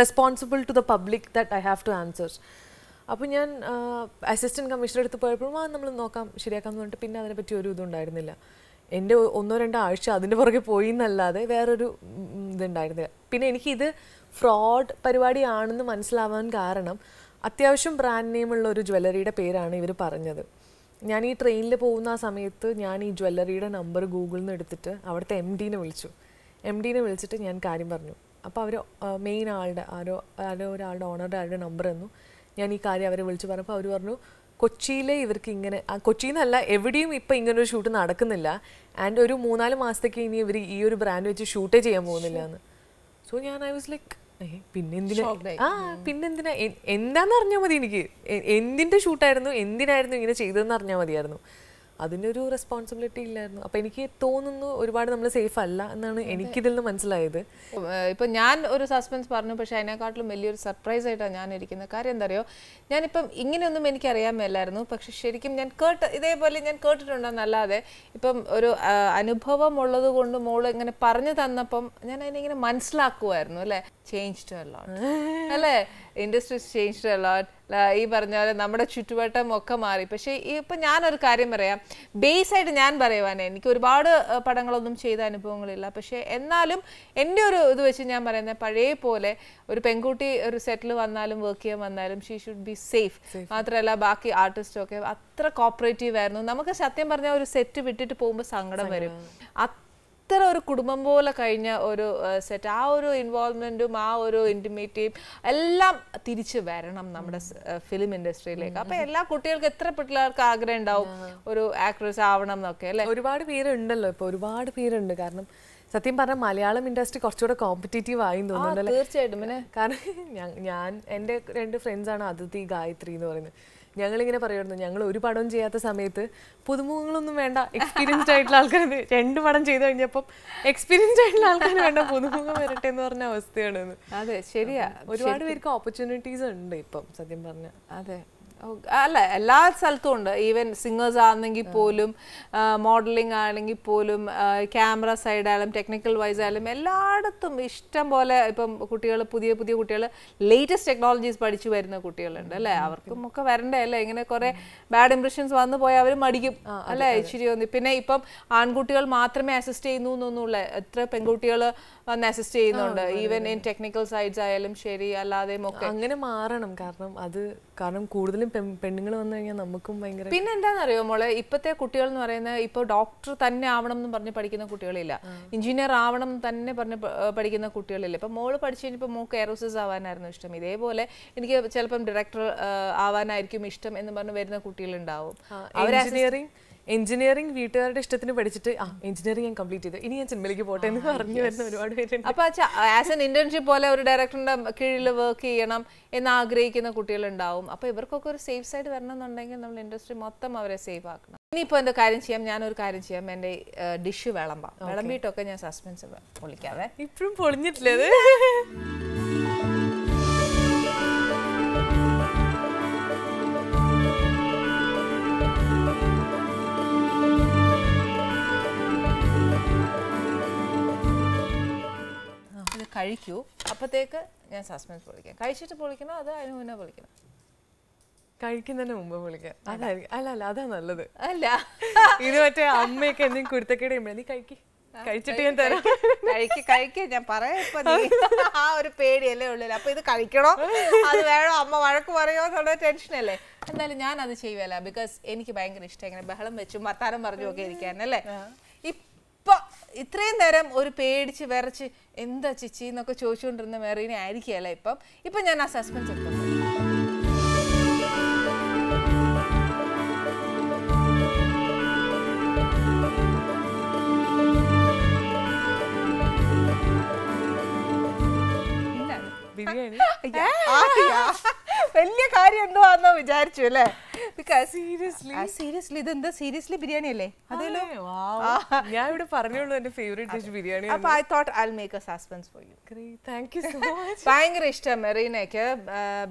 responsible to the public that I have to answer അപ്പോൾ ഞാൻ അസിസ്റ്റന്റ് കമ്മീഷണർ അടുത്ത് പോയപ്പോൾ നമ്മൾ നോക്കാം ശരിയാക്കാം എന്ന് പറഞ്ഞിട്ട് പിന്നെ അതിനെ പറ്റി ഒരു ഇതും ഉണ്ടായിരുന്നില്ല എൻ്റെ ഒന്നോ രണ്ടോ ആഴ്ച അതിന്റെ പുറകെ പോയി എന്നല്ലാതെ വേറെ ഒരു ഇതുണ്ടായിരുന്നില്ല പിന്നെ എനിക്ക് ഇത് ഫ്രോഡ് പരിപാടിയാണെന്ന് മനസ്സിലാവാൻ കാരണം അത്യാവശ്യം ബ്രാൻഡ് നെയിം ഉള്ള ഒരു ജ്വല്ലറിയുടെ പേരാണ് ഇവർ പറഞ്ഞത്. ഞാൻ ഈ ട്രെയിനിൽ പോകുന്ന സമയത്ത് ഞാൻ ഈ ജ്വല്ലറിയുടെ നമ്പർ ഗൂഗിളിൽ നിന്ന് എടുത്തിട്ട് അവിടുത്തെ എംഡിനെ വിളിച്ചു. എംഡിനെ വിളിച്ചിട്ട് ഞാൻ കാര്യം പറഞ്ഞു. അപ്പോൾ അവർ മെയിൻ ആളുടെ ആരോ ഓണറുടെ ആളുടെ നമ്പർ തന്നു. ഞാൻ ഈ കാര്യം അവരെ വിളിച്ചു പറഞ്ഞപ്പോൾ അവർ പറഞ്ഞു കൊച്ചിയിലെ ഇവർക്ക് ഇങ്ങനെ കൊച്ചിയിലല്ല എവിടെയും ഇപ്പോൾ ഇങ്ങനെ ഒരു ഷൂട്ട് നടക്കുന്നില്ല. ആൻഡ് ഒരു 3-4 മാസത്തേക്ക് ഇനി ഇവർ ഈ ഒരു ബ്രാൻഡ് വെച്ച് ഷൂട്ടേ ചെയ്യാൻ പോകുന്നില്ല എന്ന്. സോ ഞാൻ ഐ വാസ് ലൈക്ക് പിന്നെന്തിനാ എന്താന്ന് അറിഞ്ഞാൽ മതി എനിക്ക് എന്തിൻ്റെ ഷൂട്ടായിരുന്നു എന്തിനായിരുന്നു ഇങ്ങനെ ചെയ്തതെന്ന് അറിഞ്ഞാൽ മതിയായിരുന്നു അതിനൊരു റെസ്പോൺസിബിലിറ്റി ഇല്ലായിരുന്നു അപ്പം എനിക്ക് തോന്നുന്നു ഒരുപാട് നമ്മൾ സേഫ് അല്ല എന്നാണ് എനിക്കിതിൽ നിന്ന് മനസ്സിലായത് ഇപ്പം ഞാൻ ഒരു സസ്പെൻസ് പറഞ്ഞു പക്ഷേ അതിനെക്കാട്ടിലും വലിയൊരു സർപ്രൈസ് ആയിട്ടാണ് ഞാൻ ഇരിക്കുന്നത് കാര്യം എന്താ അറിയോ ഞാനിപ്പം ഇങ്ങനെയൊന്നും എനിക്കറിയാൻ മേലായിരുന്നു പക്ഷെ ശരിക്കും ഞാൻ ഇതേപോലെ ഞാൻ കേട്ടിട്ടുണ്ടെന്നല്ലാതെ ഇപ്പം ഒരു അനുഭവം ഉള്ളത് കൊണ്ട് മോള് ഇങ്ങനെ പറഞ്ഞു തന്നപ്പം ഞാൻ അതിനെങ്ങനെ മനസ്സിലാക്കുമായിരുന്നു അല്ലേ changed a lot അല്ലേ ഇൻഡസ്ട്രീസ് ചേഞ്ച്ഡ് എ ലോട്ട് ഈ പറഞ്ഞ പോലെ നമ്മുടെ ചുറ്റുവട്ടം ഒക്കെ മാറി പക്ഷേ ഇപ്പം ഞാനൊരു കാര്യം പറയാം ബേസായിട്ട് ഞാൻ പറയുവാനേ എനിക്ക് ഒരുപാട് പടങ്ങളൊന്നും ചെയ്ത അനുഭവങ്ങളില്ല പക്ഷേ എന്നാലും എൻ്റെ ഒരു ഇത് വെച്ച് ഞാൻ പറയുന്നത് പഴയ പോലെ ഒരു പെൺകുട്ടി ഒരു സെറ്റിൽ വന്നാലും വർക്ക് ചെയ്യാൻ വന്നാലും ഷീ ഷുഡ് ബി സേഫ് മാത്രമല്ല ബാക്കി ആർട്ടിസ്റ്റൊക്കെ അത്ര കോപ്പറേറ്റീവ് ആയിരുന്നു നമുക്ക് സത്യം പറഞ്ഞാൽ ഒരു സെറ്റ് വിട്ടിട്ട് പോകുമ്പോൾ സങ്കടം വരും അത്ര ഒരു കുടുംബം പോലെ കഴിഞ്ഞ ഒരു സെറ്റ് ആ ഒരു ഇൻവോൾവ്മെൻറ്റും ആ ഒരു ഇൻറ്റിമേറ്റിയും എല്ലാം തിരിച്ചു വരണം നമ്മുടെ ഫിലിം ഇൻഡസ്ട്രിയിലേക്ക് അപ്പോൾ എല്ലാ കുട്ടികൾക്കും എത്ര പിള്ളേർക്ക് ആഗ്രഹം ഉണ്ടാവും ഒരു ആക്ട്രസ് ആവണം എന്നൊക്കെ അല്ലേ ഒരുപാട് പേരുണ്ടല്ലോ ഇപ്പോൾ ഒരുപാട് പേരുണ്ട് കാരണം സത്യം പറഞ്ഞാൽ മലയാളം ഇൻഡസ്ട്രി കുറച്ചുകൂടെ കോമ്പറ്റീറ്റീവ് ആയി തോന്നുന്നുണ്ടല്ലോ തീർച്ചയായിട്ടും പിന്നെ കാരണം ഞാൻ എൻ്റെ 2 ഫ്രണ്ട്സാണ് അതിഥി ഗായത്രി എന്ന് പറയുന്നത് ഞങ്ങളിങ്ങനെ പറയുമായിരുന്നു ഞങ്ങൾ ഒരു പടവും ചെയ്യാത്ത സമയത്ത് പുതുമുഖങ്ങളൊന്നും വേണ്ട എക്സ്പീരിയൻസ്ഡ് ആയിട്ടുള്ള ആൾക്കാർ 2 പടം ചെയ്ത് കഴിഞ്ഞപ്പം എക്സ്പീരിയൻസ്ഡ് ആയിട്ടുള്ള ആൾക്കാർ വേണ്ട പുതുമുഖം വരട്ടെ എന്ന് പറഞ്ഞ അവസ്ഥയാണെന്ന് അതെ ശരിയാ ഒരുപാട് പേർക്ക് ഓപ്പർച്യൂണിറ്റീസ് ഉണ്ട് ഇപ്പം സത്യം പറഞ്ഞ അതെ അല്ല എല്ലാ സ്ഥലത്തും ഉണ്ട് ഈവൻ സിംഗേഴ്സ് ആണെങ്കിൽ പോലും മോഡലിംഗ് ആണെങ്കിൽ പോലും ക്യാമറ സൈഡായാലും ടെക്നിക്കൽ വൈസ് ആയാലും എല്ലായിടത്തും ഇഷ്ടം പോലെ ഇപ്പം കുട്ടികൾ പുതിയ പുതിയ കുട്ടികൾ ലേറ്റസ്റ്റ് ടെക്നോളജീസ് പഠിച്ചു വരുന്ന കുട്ടികളുണ്ട് അല്ലേ അവർക്കും ഒക്കെ വരണ്ടേ അല്ലേ ഇങ്ങനെ കുറേ ബാഡ് ഇംപ്രഷൻസ് വന്നു പോയാൽ അവർ മടിക്കും അല്ലേ ഇച്ചിരി ഒന്ന് പിന്നെ ഇപ്പം ആൺകുട്ടികൾ മാത്രമേ അസിസ്റ്റ് ചെയ്യുന്നു എന്നൊന്നുമില്ല എത്ര പെൺകുട്ടികൾ വന്ന് അസിസ്റ്റ് ചെയ്യുന്നുണ്ട് ഈവൻ ഇൻ ടെക്നിക്കൽ സൈഡ്സ് ആയാലും ശരി അല്ലാതെയും ഒക്കെ അങ്ങനെ മാറണം കാരണം അത് കാരണം കൂടുതൽ പെണ്ണുങ്ങൾ വന്നു കഴിഞ്ഞാൽ നമുക്കും ഭയങ്കര പിന്നെ എന്താണെന്നറിയോ മോളെ ഇപ്പോഴത്തെ കുട്ടികൾ എന്ന് പറയുന്നത് ഇപ്പോൾ ഡോക്ടർ തന്നെ ആവണം എന്ന് പറഞ്ഞ് പഠിക്കുന്ന കുട്ടികളില്ല എഞ്ചിനീയർ ആവണം തന്നെ പറഞ്ഞ് പഠിക്കുന്ന കുട്ടികളില്ല ഇപ്പം മോള് പഠിച്ചു കഴിഞ്ഞപ്പോൾ മോൾക്ക് എയറോസസ് ആവാനായിരുന്നു ഇഷ്ടം ഇതേപോലെ എനിക്ക് ചിലപ്പം ഡയറക്ടർ ആവാനായിരിക്കും ഇഷ്ടം എന്ന് പറഞ്ഞ് വരുന്ന കുട്ടികളുണ്ടാവും അവർ എഞ്ചിനീയറിംഗ് വീട്ടുകാരുടെ ഇഷ്ടത്തിന് പഠിച്ചിട്ട് ആ എഞ്ചിനീയറിംഗ് ഞാൻ കംപ്ലീറ്റ് ചെയ്തു ഇനി ഞാൻ സിനിമയിലേക്ക് പോട്ടെ എന്ന് പറഞ്ഞു വരുന്ന ഒരുപാട് പേരുണ്ട് അപ്പോൾ ആസ് എൻ ഇന്റേൺഷിപ്പ് പോലെ ഒരു ഡയറക്ടറിന്റെ കീഴിൽ വർക്ക് ചെയ്യണം എന്ന് ആഗ്രഹിക്കുന്ന കുട്ടികളുണ്ടാവും അപ്പോൾ ഇവർക്കൊക്കെ ഒരു സേഫ് സൈഡ് വരണമെന്നുണ്ടെങ്കിൽ നമ്മൾ ഇൻഡസ്ട്രി മൊത്തം അവരെ സേഫ് ആക്കണം ഇനിയിപ്പോൾ എൻ്റെ കാര്യം ചെയ്യാം ഞാനൊരു കാര്യം ചെയ്യാം എൻ്റെ ഡിഷ് വിളമ്പിയിട്ടൊക്കെ ഞാൻ സസ്പെൻസ് പൊളിക്കാവേ ഇപ്പോഴും പൊളിഞ്ഞിട്ടില്ല കഴിക്കൂ അപ്പോഴത്തേക്ക് ഞാൻ സസ്പെൻസ് പൊളിക്കാം കഴിച്ചിട്ട് പൊളിക്കണോ അത് അതിന് മുന്നേ പൊളിക്കണം കഴിക്കുന്നതിന് മുമ്പ് പൊളിക്കാം അതായിരിക്കും അല്ല അല്ല അതാ നല്ലത് അല്ല ഇത് മറ്റേ അമ്മയൊക്കെ എന്തെങ്കിലും കുരുത്തക്കേട് ചെയ്യുമ്പോഴേ നീ കഴിക്കും ഇത്രയും നേരം ഒരു പേടിച്ച് വെറച്ച് എന്താ ചിച്ചി എന്നൊക്കെ ചോദിച്ചുകൊണ്ടിരുന്ന മെറീനെ ആയിരിക്കില്ല ഇപ്പം ഇപ്പം ഞാൻ ആ സസ്പെൻസ് എടുക്കുന്നു വലിയ കാര്യം എന്തോ ആണെന്നോ വിചാരിച്ചു അല്ലേ because seriously ഇതെന്താ seriously ബിരിയാണി അല്ലേ അതേലോ ഞാൻ ഇവിടെ പറഞ്ഞുള്ളൂ എൻ്റെ ഫേവറേറ്റ് ഡിഷ് ബിരിയാണി അപ്പോൾ I thought I'll make a suspense for you great thank you so much ഭയങ്കര ഇഷ്ടം മെറീനയ്ക്ക്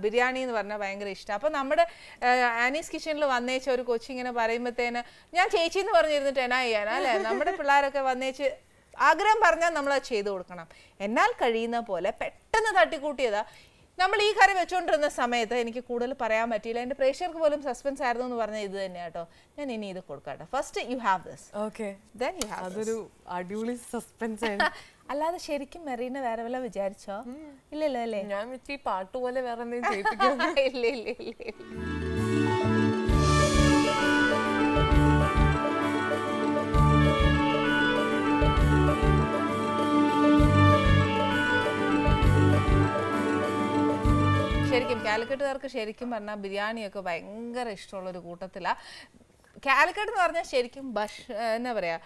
ബിരിയാണി എന്ന് പറഞ്ഞാൽ ഭയങ്കര ഇഷ്ടം അപ്പോൾ നമ്മുടെ ആനീസ് കിച്ചണിൽ വന്നേച്ച ഒരു കൊച്ചി ഇങ്ങനെ പറയുമ്പോത്തേന ഞാൻ ചേച്ചി എന്ന് പറഞ്ഞിരുന്നിട്ട് എന്നാ ചെയ്യാനാ അല്ലേ നമ്മുടെ പിള്ളേരൊക്കെ വന്നേച്ച് ആഗ്രഹം പറഞ്ഞാൽ നമ്മൾ അത് ചെയ്തു കൊടുക്കണം എന്നാൽ കഴിയുന്ന പോലെ പെട്ടെന്ന് തട്ടിക്കൂട്ടിയതാ നമ്മൾ ഈ കറി വെച്ചുകൊണ്ടിരുന്ന സമയത്ത് എനിക്ക് കൂടുതൽ പറയാൻ പറ്റിയില്ല എൻ്റെ പ്രേക്ഷകർക്ക് പോലും സസ്പെൻസ് ആയിരുന്നു എന്ന് പറഞ്ഞാൽ ഇത് തന്നെയാണ് കേട്ടോ ഞാൻ ഇനി ഇത് കൊടുക്കാട്ടോ first you have this okay then you have അതൊരു അടിപൊളി സസ്പെൻസ് ആണ് അല്ലാതെ ശരിക്കും മെറീന വേറെ വല്ല വിചാരിച്ചോ ഇല്ലല്ലോ അല്ലേ ഞാൻ ഈ പാട്ട് പോലെ വേറെ എന്തെങ്കിലും ചെയ്യിപ്പിക്കാൻ ഇല്ല ഇല്ല ഇല്ല ശരിക്കും കാലിക്കറ്റുകാർക്ക് ശരിക്കും പറഞ്ഞാൽ ബിരിയാണിയൊക്കെ ഭയങ്കര ഇഷ്ടമുള്ളൊരു കൂട്ടത്തിലാണ് കാലിക്കറ്റ് എന്ന് പറഞ്ഞാൽ ശരിക്കും എന്നാ പറയുക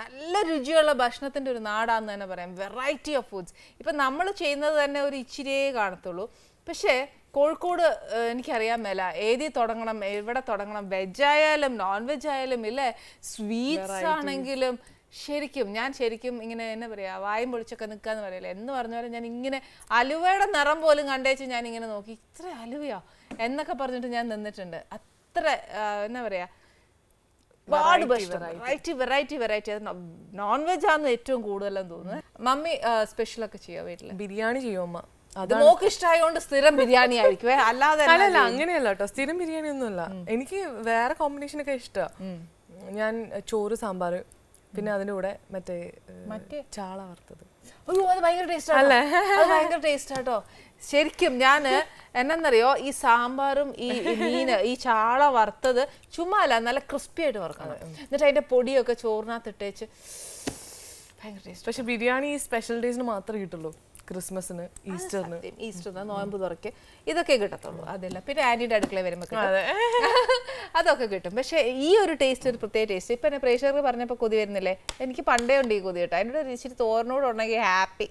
നല്ല രുചിയുള്ള ഭക്ഷണത്തിൻ്റെ ഒരു നാടാണെന്ന് തന്നെ പറയാം വെറൈറ്റി ഓഫ് ഫുഡ്സ് ഇപ്പം നമ്മൾ ചെയ്യുന്നത് തന്നെ ഒരു ഇച്ചിരിയേ കാണത്തുള്ളൂ പക്ഷേ കോഴിക്കോട് എനിക്കറിയാൻ മേല ഏതി തുടങ്ങണം എവിടെ തുടങ്ങണം വെജായാലും നോൺ വെജായാലും ഇല്ലേ സ്വീറ്റ്സ് ആണെങ്കിലും ശരിക്കും ഞാൻ ശരിക്കും ഇങ്ങനെ എന്നാ പറയാ വായും പൊളിച്ചൊക്കെ നിൽക്കാന്ന് പറയില്ല എന്ന് പറഞ്ഞ പോലെ ഞാൻ ഇങ്ങനെ അലുവയുടെ നിറം പോലും കണ്ടേച്ച് ഞാൻ ഇങ്ങനെ നോക്കി ഇത്ര അലുവയോ എന്നൊക്കെ പറഞ്ഞിട്ട് ഞാൻ നിന്നിട്ടുണ്ട് അത്ര എന്നാ പറയാ ഒരുപാട് വെറൈറ്റി വെറൈറ്റി വെറൈറ്റി അത് നോൺ വെജ് ആണ് ഏറ്റവും കൂടുതലെന്ന് തോന്നുന്നത് മമ്മി സ്പെഷ്യലൊക്കെ ചെയ്യുക വീട്ടിൽ ബിരിയാണി ചെയ്യുമോ അത് മോക്ക് ഇഷ്ടമായതുകൊണ്ട് സ്ഥിരം ബിരിയാണി ആയിരിക്കുമേ അല്ലാതെ അല്ല അങ്ങനെയല്ല കേട്ടോ സ്ഥിരം ബിരിയാണി ഒന്നുമല്ല എനിക്ക് വേറെ കോമ്പിനേഷനൊക്കെ ഇഷ്ടമാണ് ഞാൻ ചോറ് സാമ്പാർ പിന്നെ അതിന്റെ കൂടെ മറ്റേ ചാള വറുത്തത് അയ്യോ അത് ഭയങ്കര ടേസ്റ്റാണ് അല്ലേ അത് ഭയങ്കര ടേസ്റ്റാട്ടോ ശരിക്കും ഞാൻ എന്നറിയോ ഈ സാമ്പാറും ഈ മീൻ ഈ ചാള വറുത്തത് ചുമ്മാ അല്ല നല്ല ക്രിസ്പി ആയിട്ട് വറുക്കണം എന്നിട്ട് അതിന്റെ പൊടിയൊക്കെ ചോറിനകത്ത് ഇട്ടേച്ച് ഭയങ്കര ടേസ്റ്റ് പക്ഷെ ബിരിയാണി ഈ സ്പെഷ്യൽ ഡേയ്സിന് മാത്രമേ കിട്ടുള്ളൂ ക്രിസ്മസിന് ഈസ്റ്ററിന് ഈസ്റ്ററിന് നോയമ്പ് തുറക്ക് ഇതൊക്കെ കിട്ടത്തുള്ളൂ അതല്ല പിന്നെ ആൻറ്റിയുടെ അടുക്കള വരുമ്പോൾ അതൊക്കെ കിട്ടും പക്ഷേ ഈ ഒരു ടേസ്റ്റ് ഒരു പ്രത്യേക ടേസ്റ്റ് ഇപ്പം എന്നെ പ്രേക്ഷകർ പറഞ്ഞപ്പോൾ കൊതി വരുന്നില്ലേ എനിക്ക് പണ്ടേ ഉണ്ട് ഈ കൊതി കേട്ടോ അതിൻ്റെ ഒരു ഇച്ചിരി തോരനോട് ഉണ്ടെങ്കിൽ ഹാപ്പി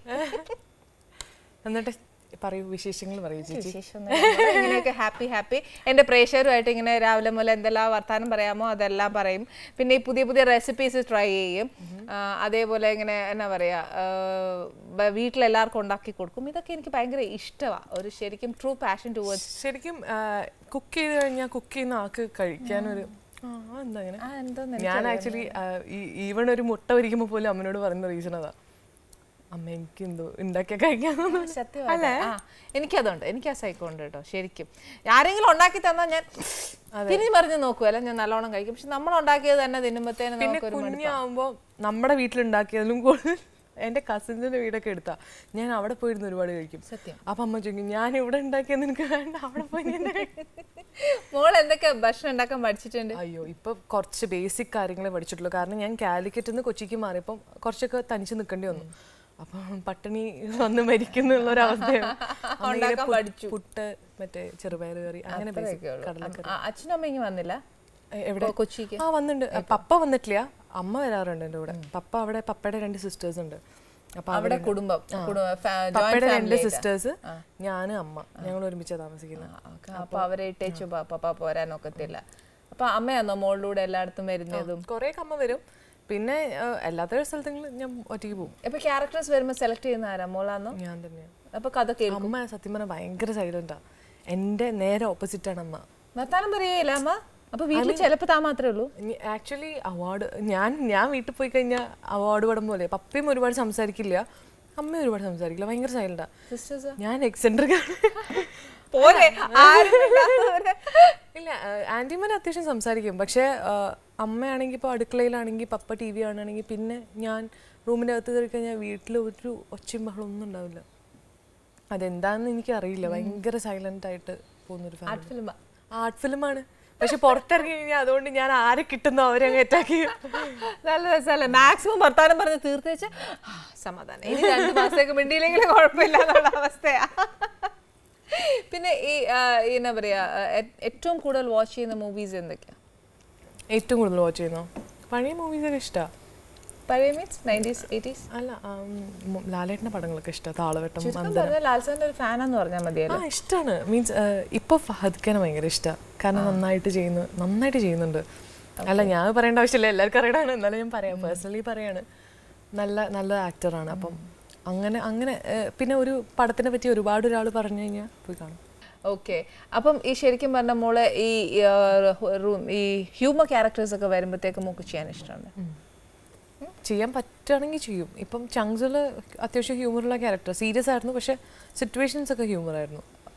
എന്നിട്ട് പറയൂ വിശേഷങ്ങൾ പറയൂ വിശേഷം ഇങ്ങനെയൊക്കെ ഹാപ്പി ഹാപ്പി എൻ്റെ പ്രേക്ഷകരുമായിട്ട് ഇങ്ങനെ രാവിലെ മുതൽ എന്തെല്ലാം വർത്തമാനം പറയാമോ അതെല്ലാം പറയും പിന്നെ ഈ പുതിയ പുതിയ റെസിപ്പീസ് ട്രൈ ചെയ്യും അതേപോലെ ഇങ്ങനെ എന്നാ പറയുക വീട്ടിലെല്ലാവർക്കും ഉണ്ടാക്കി കൊടുക്കും ഇതൊക്കെ എനിക്ക് ഭയങ്കര ഇഷ്ടമാണ് ഒരു ശരിക്കും ട്രൂ പാഷൻ ടുവേർഡ്സ് ശരിക്കും കുക്ക് ചെയ്ത് കഴിഞ്ഞാൽ കുക്ക് ചെയ്യുന്ന ആൾക്ക് കഴിക്കാനൊരു എന്താ അങ്ങനെ ഞാൻ ആക്ച്വലി ഈവൺ ഒരു മുട്ട വരിക്കുമ്പോൾ പോലും അമ്മനോട് പറയുന്ന റീസൺ അതാണ് അമ്മ എനിക്കെന്തോ ഉണ്ടാക്കിയാൽ കഴിക്കാമെന്ന് സത്യം അല്ലേ ആ എനിക്കതുണ്ട് എനിക്ക് ആ സൈക്കോണ്ട് കേട്ടോ ശരിക്കും ആരെങ്കിലും ഉണ്ടാക്കി തന്നാൽ ഞാൻ തിരിഞ്ഞു പറഞ്ഞു നോക്കുമല്ലോ ഞാൻ നല്ലോണം കഴിക്കും പക്ഷെ നമ്മളുണ്ടാക്കിയത് തന്നെ തിന്നുമ്പോഴത്തേനും നമുക്കൊരു കുഞ്ഞാകുമ്പോൾ നമ്മുടെ വീട്ടിലുണ്ടാക്കിയതിലും കൂടുതൽ എൻ്റെ കസിൻസിൻ്റെ വീടൊക്കെ എടുത്താൽ ഞാൻ അവിടെ പോയിരുന്നു ഒരുപാട് കഴിക്കും സത്യം അപ്പം അമ്മ ചോദിക്കും ഞാൻ ഇവിടെ ഉണ്ടാക്കിയത് നിനക്ക് വേണ്ട അവിടെ പോയി മോൾ എന്തൊക്കെ ഭക്ഷണം ഉണ്ടാക്കാൻ പഠിച്ചിട്ടുണ്ട് അയ്യോ ഇപ്പം കുറച്ച് ബേസിക് കാര്യങ്ങളെ പഠിച്ചിട്ടുള്ളൂ കാരണം ഞാൻ കാലിക്കറ്റിൽ നിന്ന് കൊച്ചിക്ക് മാറിയപ്പം കുറച്ചൊക്കെ തനിച്ച് നിൽക്കേണ്ടി വന്നു അപ്പം പട്ടിണി വന്ന് മരിക്കുന്നുള്ളൊരവസ്ഥയാണ് പുട്ട് മറ്റേ ചെറുപയർ കറി അങ്ങനെ അച്ഛനമ്മ ഇങ്ങനെ വന്നില്ല എവിടെ കൊച്ചിക്ക് ആ വന്നിട്ടുണ്ട് പപ്പ വന്നിട്ടില്ല അമ്മ വരാറുണ്ട് എൻ്റെ കൂടെ പപ്പ അവിടെ പപ്പയുടെ രണ്ട് സിസ്റ്റേഴ്സ് ഉണ്ട് അപ്പം അവിടെ കുടുംബം പപ്പയുടെ രണ്ട് സിസ്റ്റേഴ്സ് ഞാൻ അമ്മ ഞങ്ങൾ ഒരുമിച്ചാണ് താമസിക്കുന്നത് അപ്പം അവരെ ഇട്ടേച്ചു പപ്പ പോരാനൊക്കത്തില്ല അപ്പം അമ്മയാണോ മോളിലൂടെ എല്ലായിടത്തും വരുന്നതും കുറേ അമ്മ വരും പിന്നെ എല്ലാത്ത സ്ഥലത്തെങ്കിലും ഞാൻ ഒറ്റയ്ക്ക് പോകും അപ്പോൾ ക്യാരക്ടേഴ്സ് വരുമ്പോൾ സെലക്ട് ചെയ്യുന്ന ആരാ മോളാണോ ഞാൻ തന്നെയാണ് അപ്പോൾ കഥ കേൾക്കും അമ്മ സത്യം പറഞ്ഞാൽ ഭയങ്കര സൈലൻറ്റാണ് എൻ്റെ നേരെ ഓപ്പോസിറ്റാണ് അമ്മ വർത്താനം പറയേല അമ്മ അപ്പോൾ വീട്ടിൽ ചിലപ്പോൾ താ മാത്രമേ ഉള്ളൂ ആക്ച്വലി അവാർഡ് ഞാൻ വീട്ടിൽ പോയി കഴിഞ്ഞാൽ അവാർഡ് പടം പോലെ പപ്പയും ഒരുപാട് സംസാരിക്കില്ല അമ്മയും ഒരുപാട് സംസാരിക്കില്ല ഭയങ്കര സൈലൻറ്റാണ് സിസ്റ്റേഴ്സ് ഞാൻ എക്സെൻട്രിക്കാണ് I but she porter giving ya, don't you? I am kitten over here. That's all. Maximum bartana bartha thirthe cha. Samadhan. Any that the master comment dealing like or pilla na namaste. Pinne ye na bariya. Ettom kudal watch in the movies in the kya. Ettom kudal watch in no. Pani movies are ishta. Pani means 90s, 80s. Alla lalet na padangal ishta. Thalavettam. Chudka barna lalsan fan an orna madiyala. Ah ishta na means ippo fahad ke na mangar ishta. I am personally a actor. Okay. So, this is humor characters.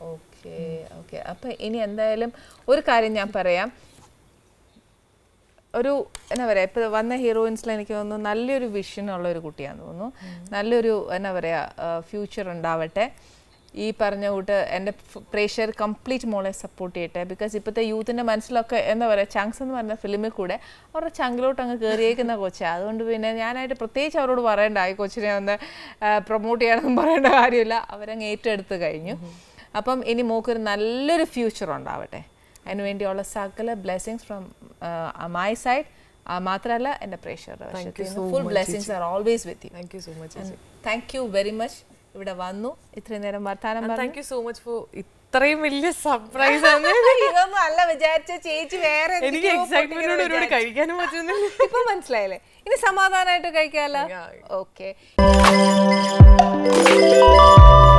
Okay, okay. Appa ini endayalum oru karyam njan parayam. Oru enna paraya ippa vanna heroines la enikku thonu nalloru vision ulla oru kutiyanu thonu. Nalloru enna paraya future undavate. Ee paranja koote ende pressure complete mole support cheyate because ippathe youth inde manasilokke enna paraya chunks ennu parna film kude avara chunkilote anga keriyekuna koche adondu pinne njanayittu pratheecha avrodu parayanda ee kochine onnu promote cheyanam parayanda karyilla avaranga etteduthu kayinju. Apam ini mokar nallur future on davate. And when all the blessings from my side, Matrala and the pressure. Thank you so full much blessings Chichi are always with you. Thank you so much. Thank you very much. And thank you so much for it. 3 million surprise. I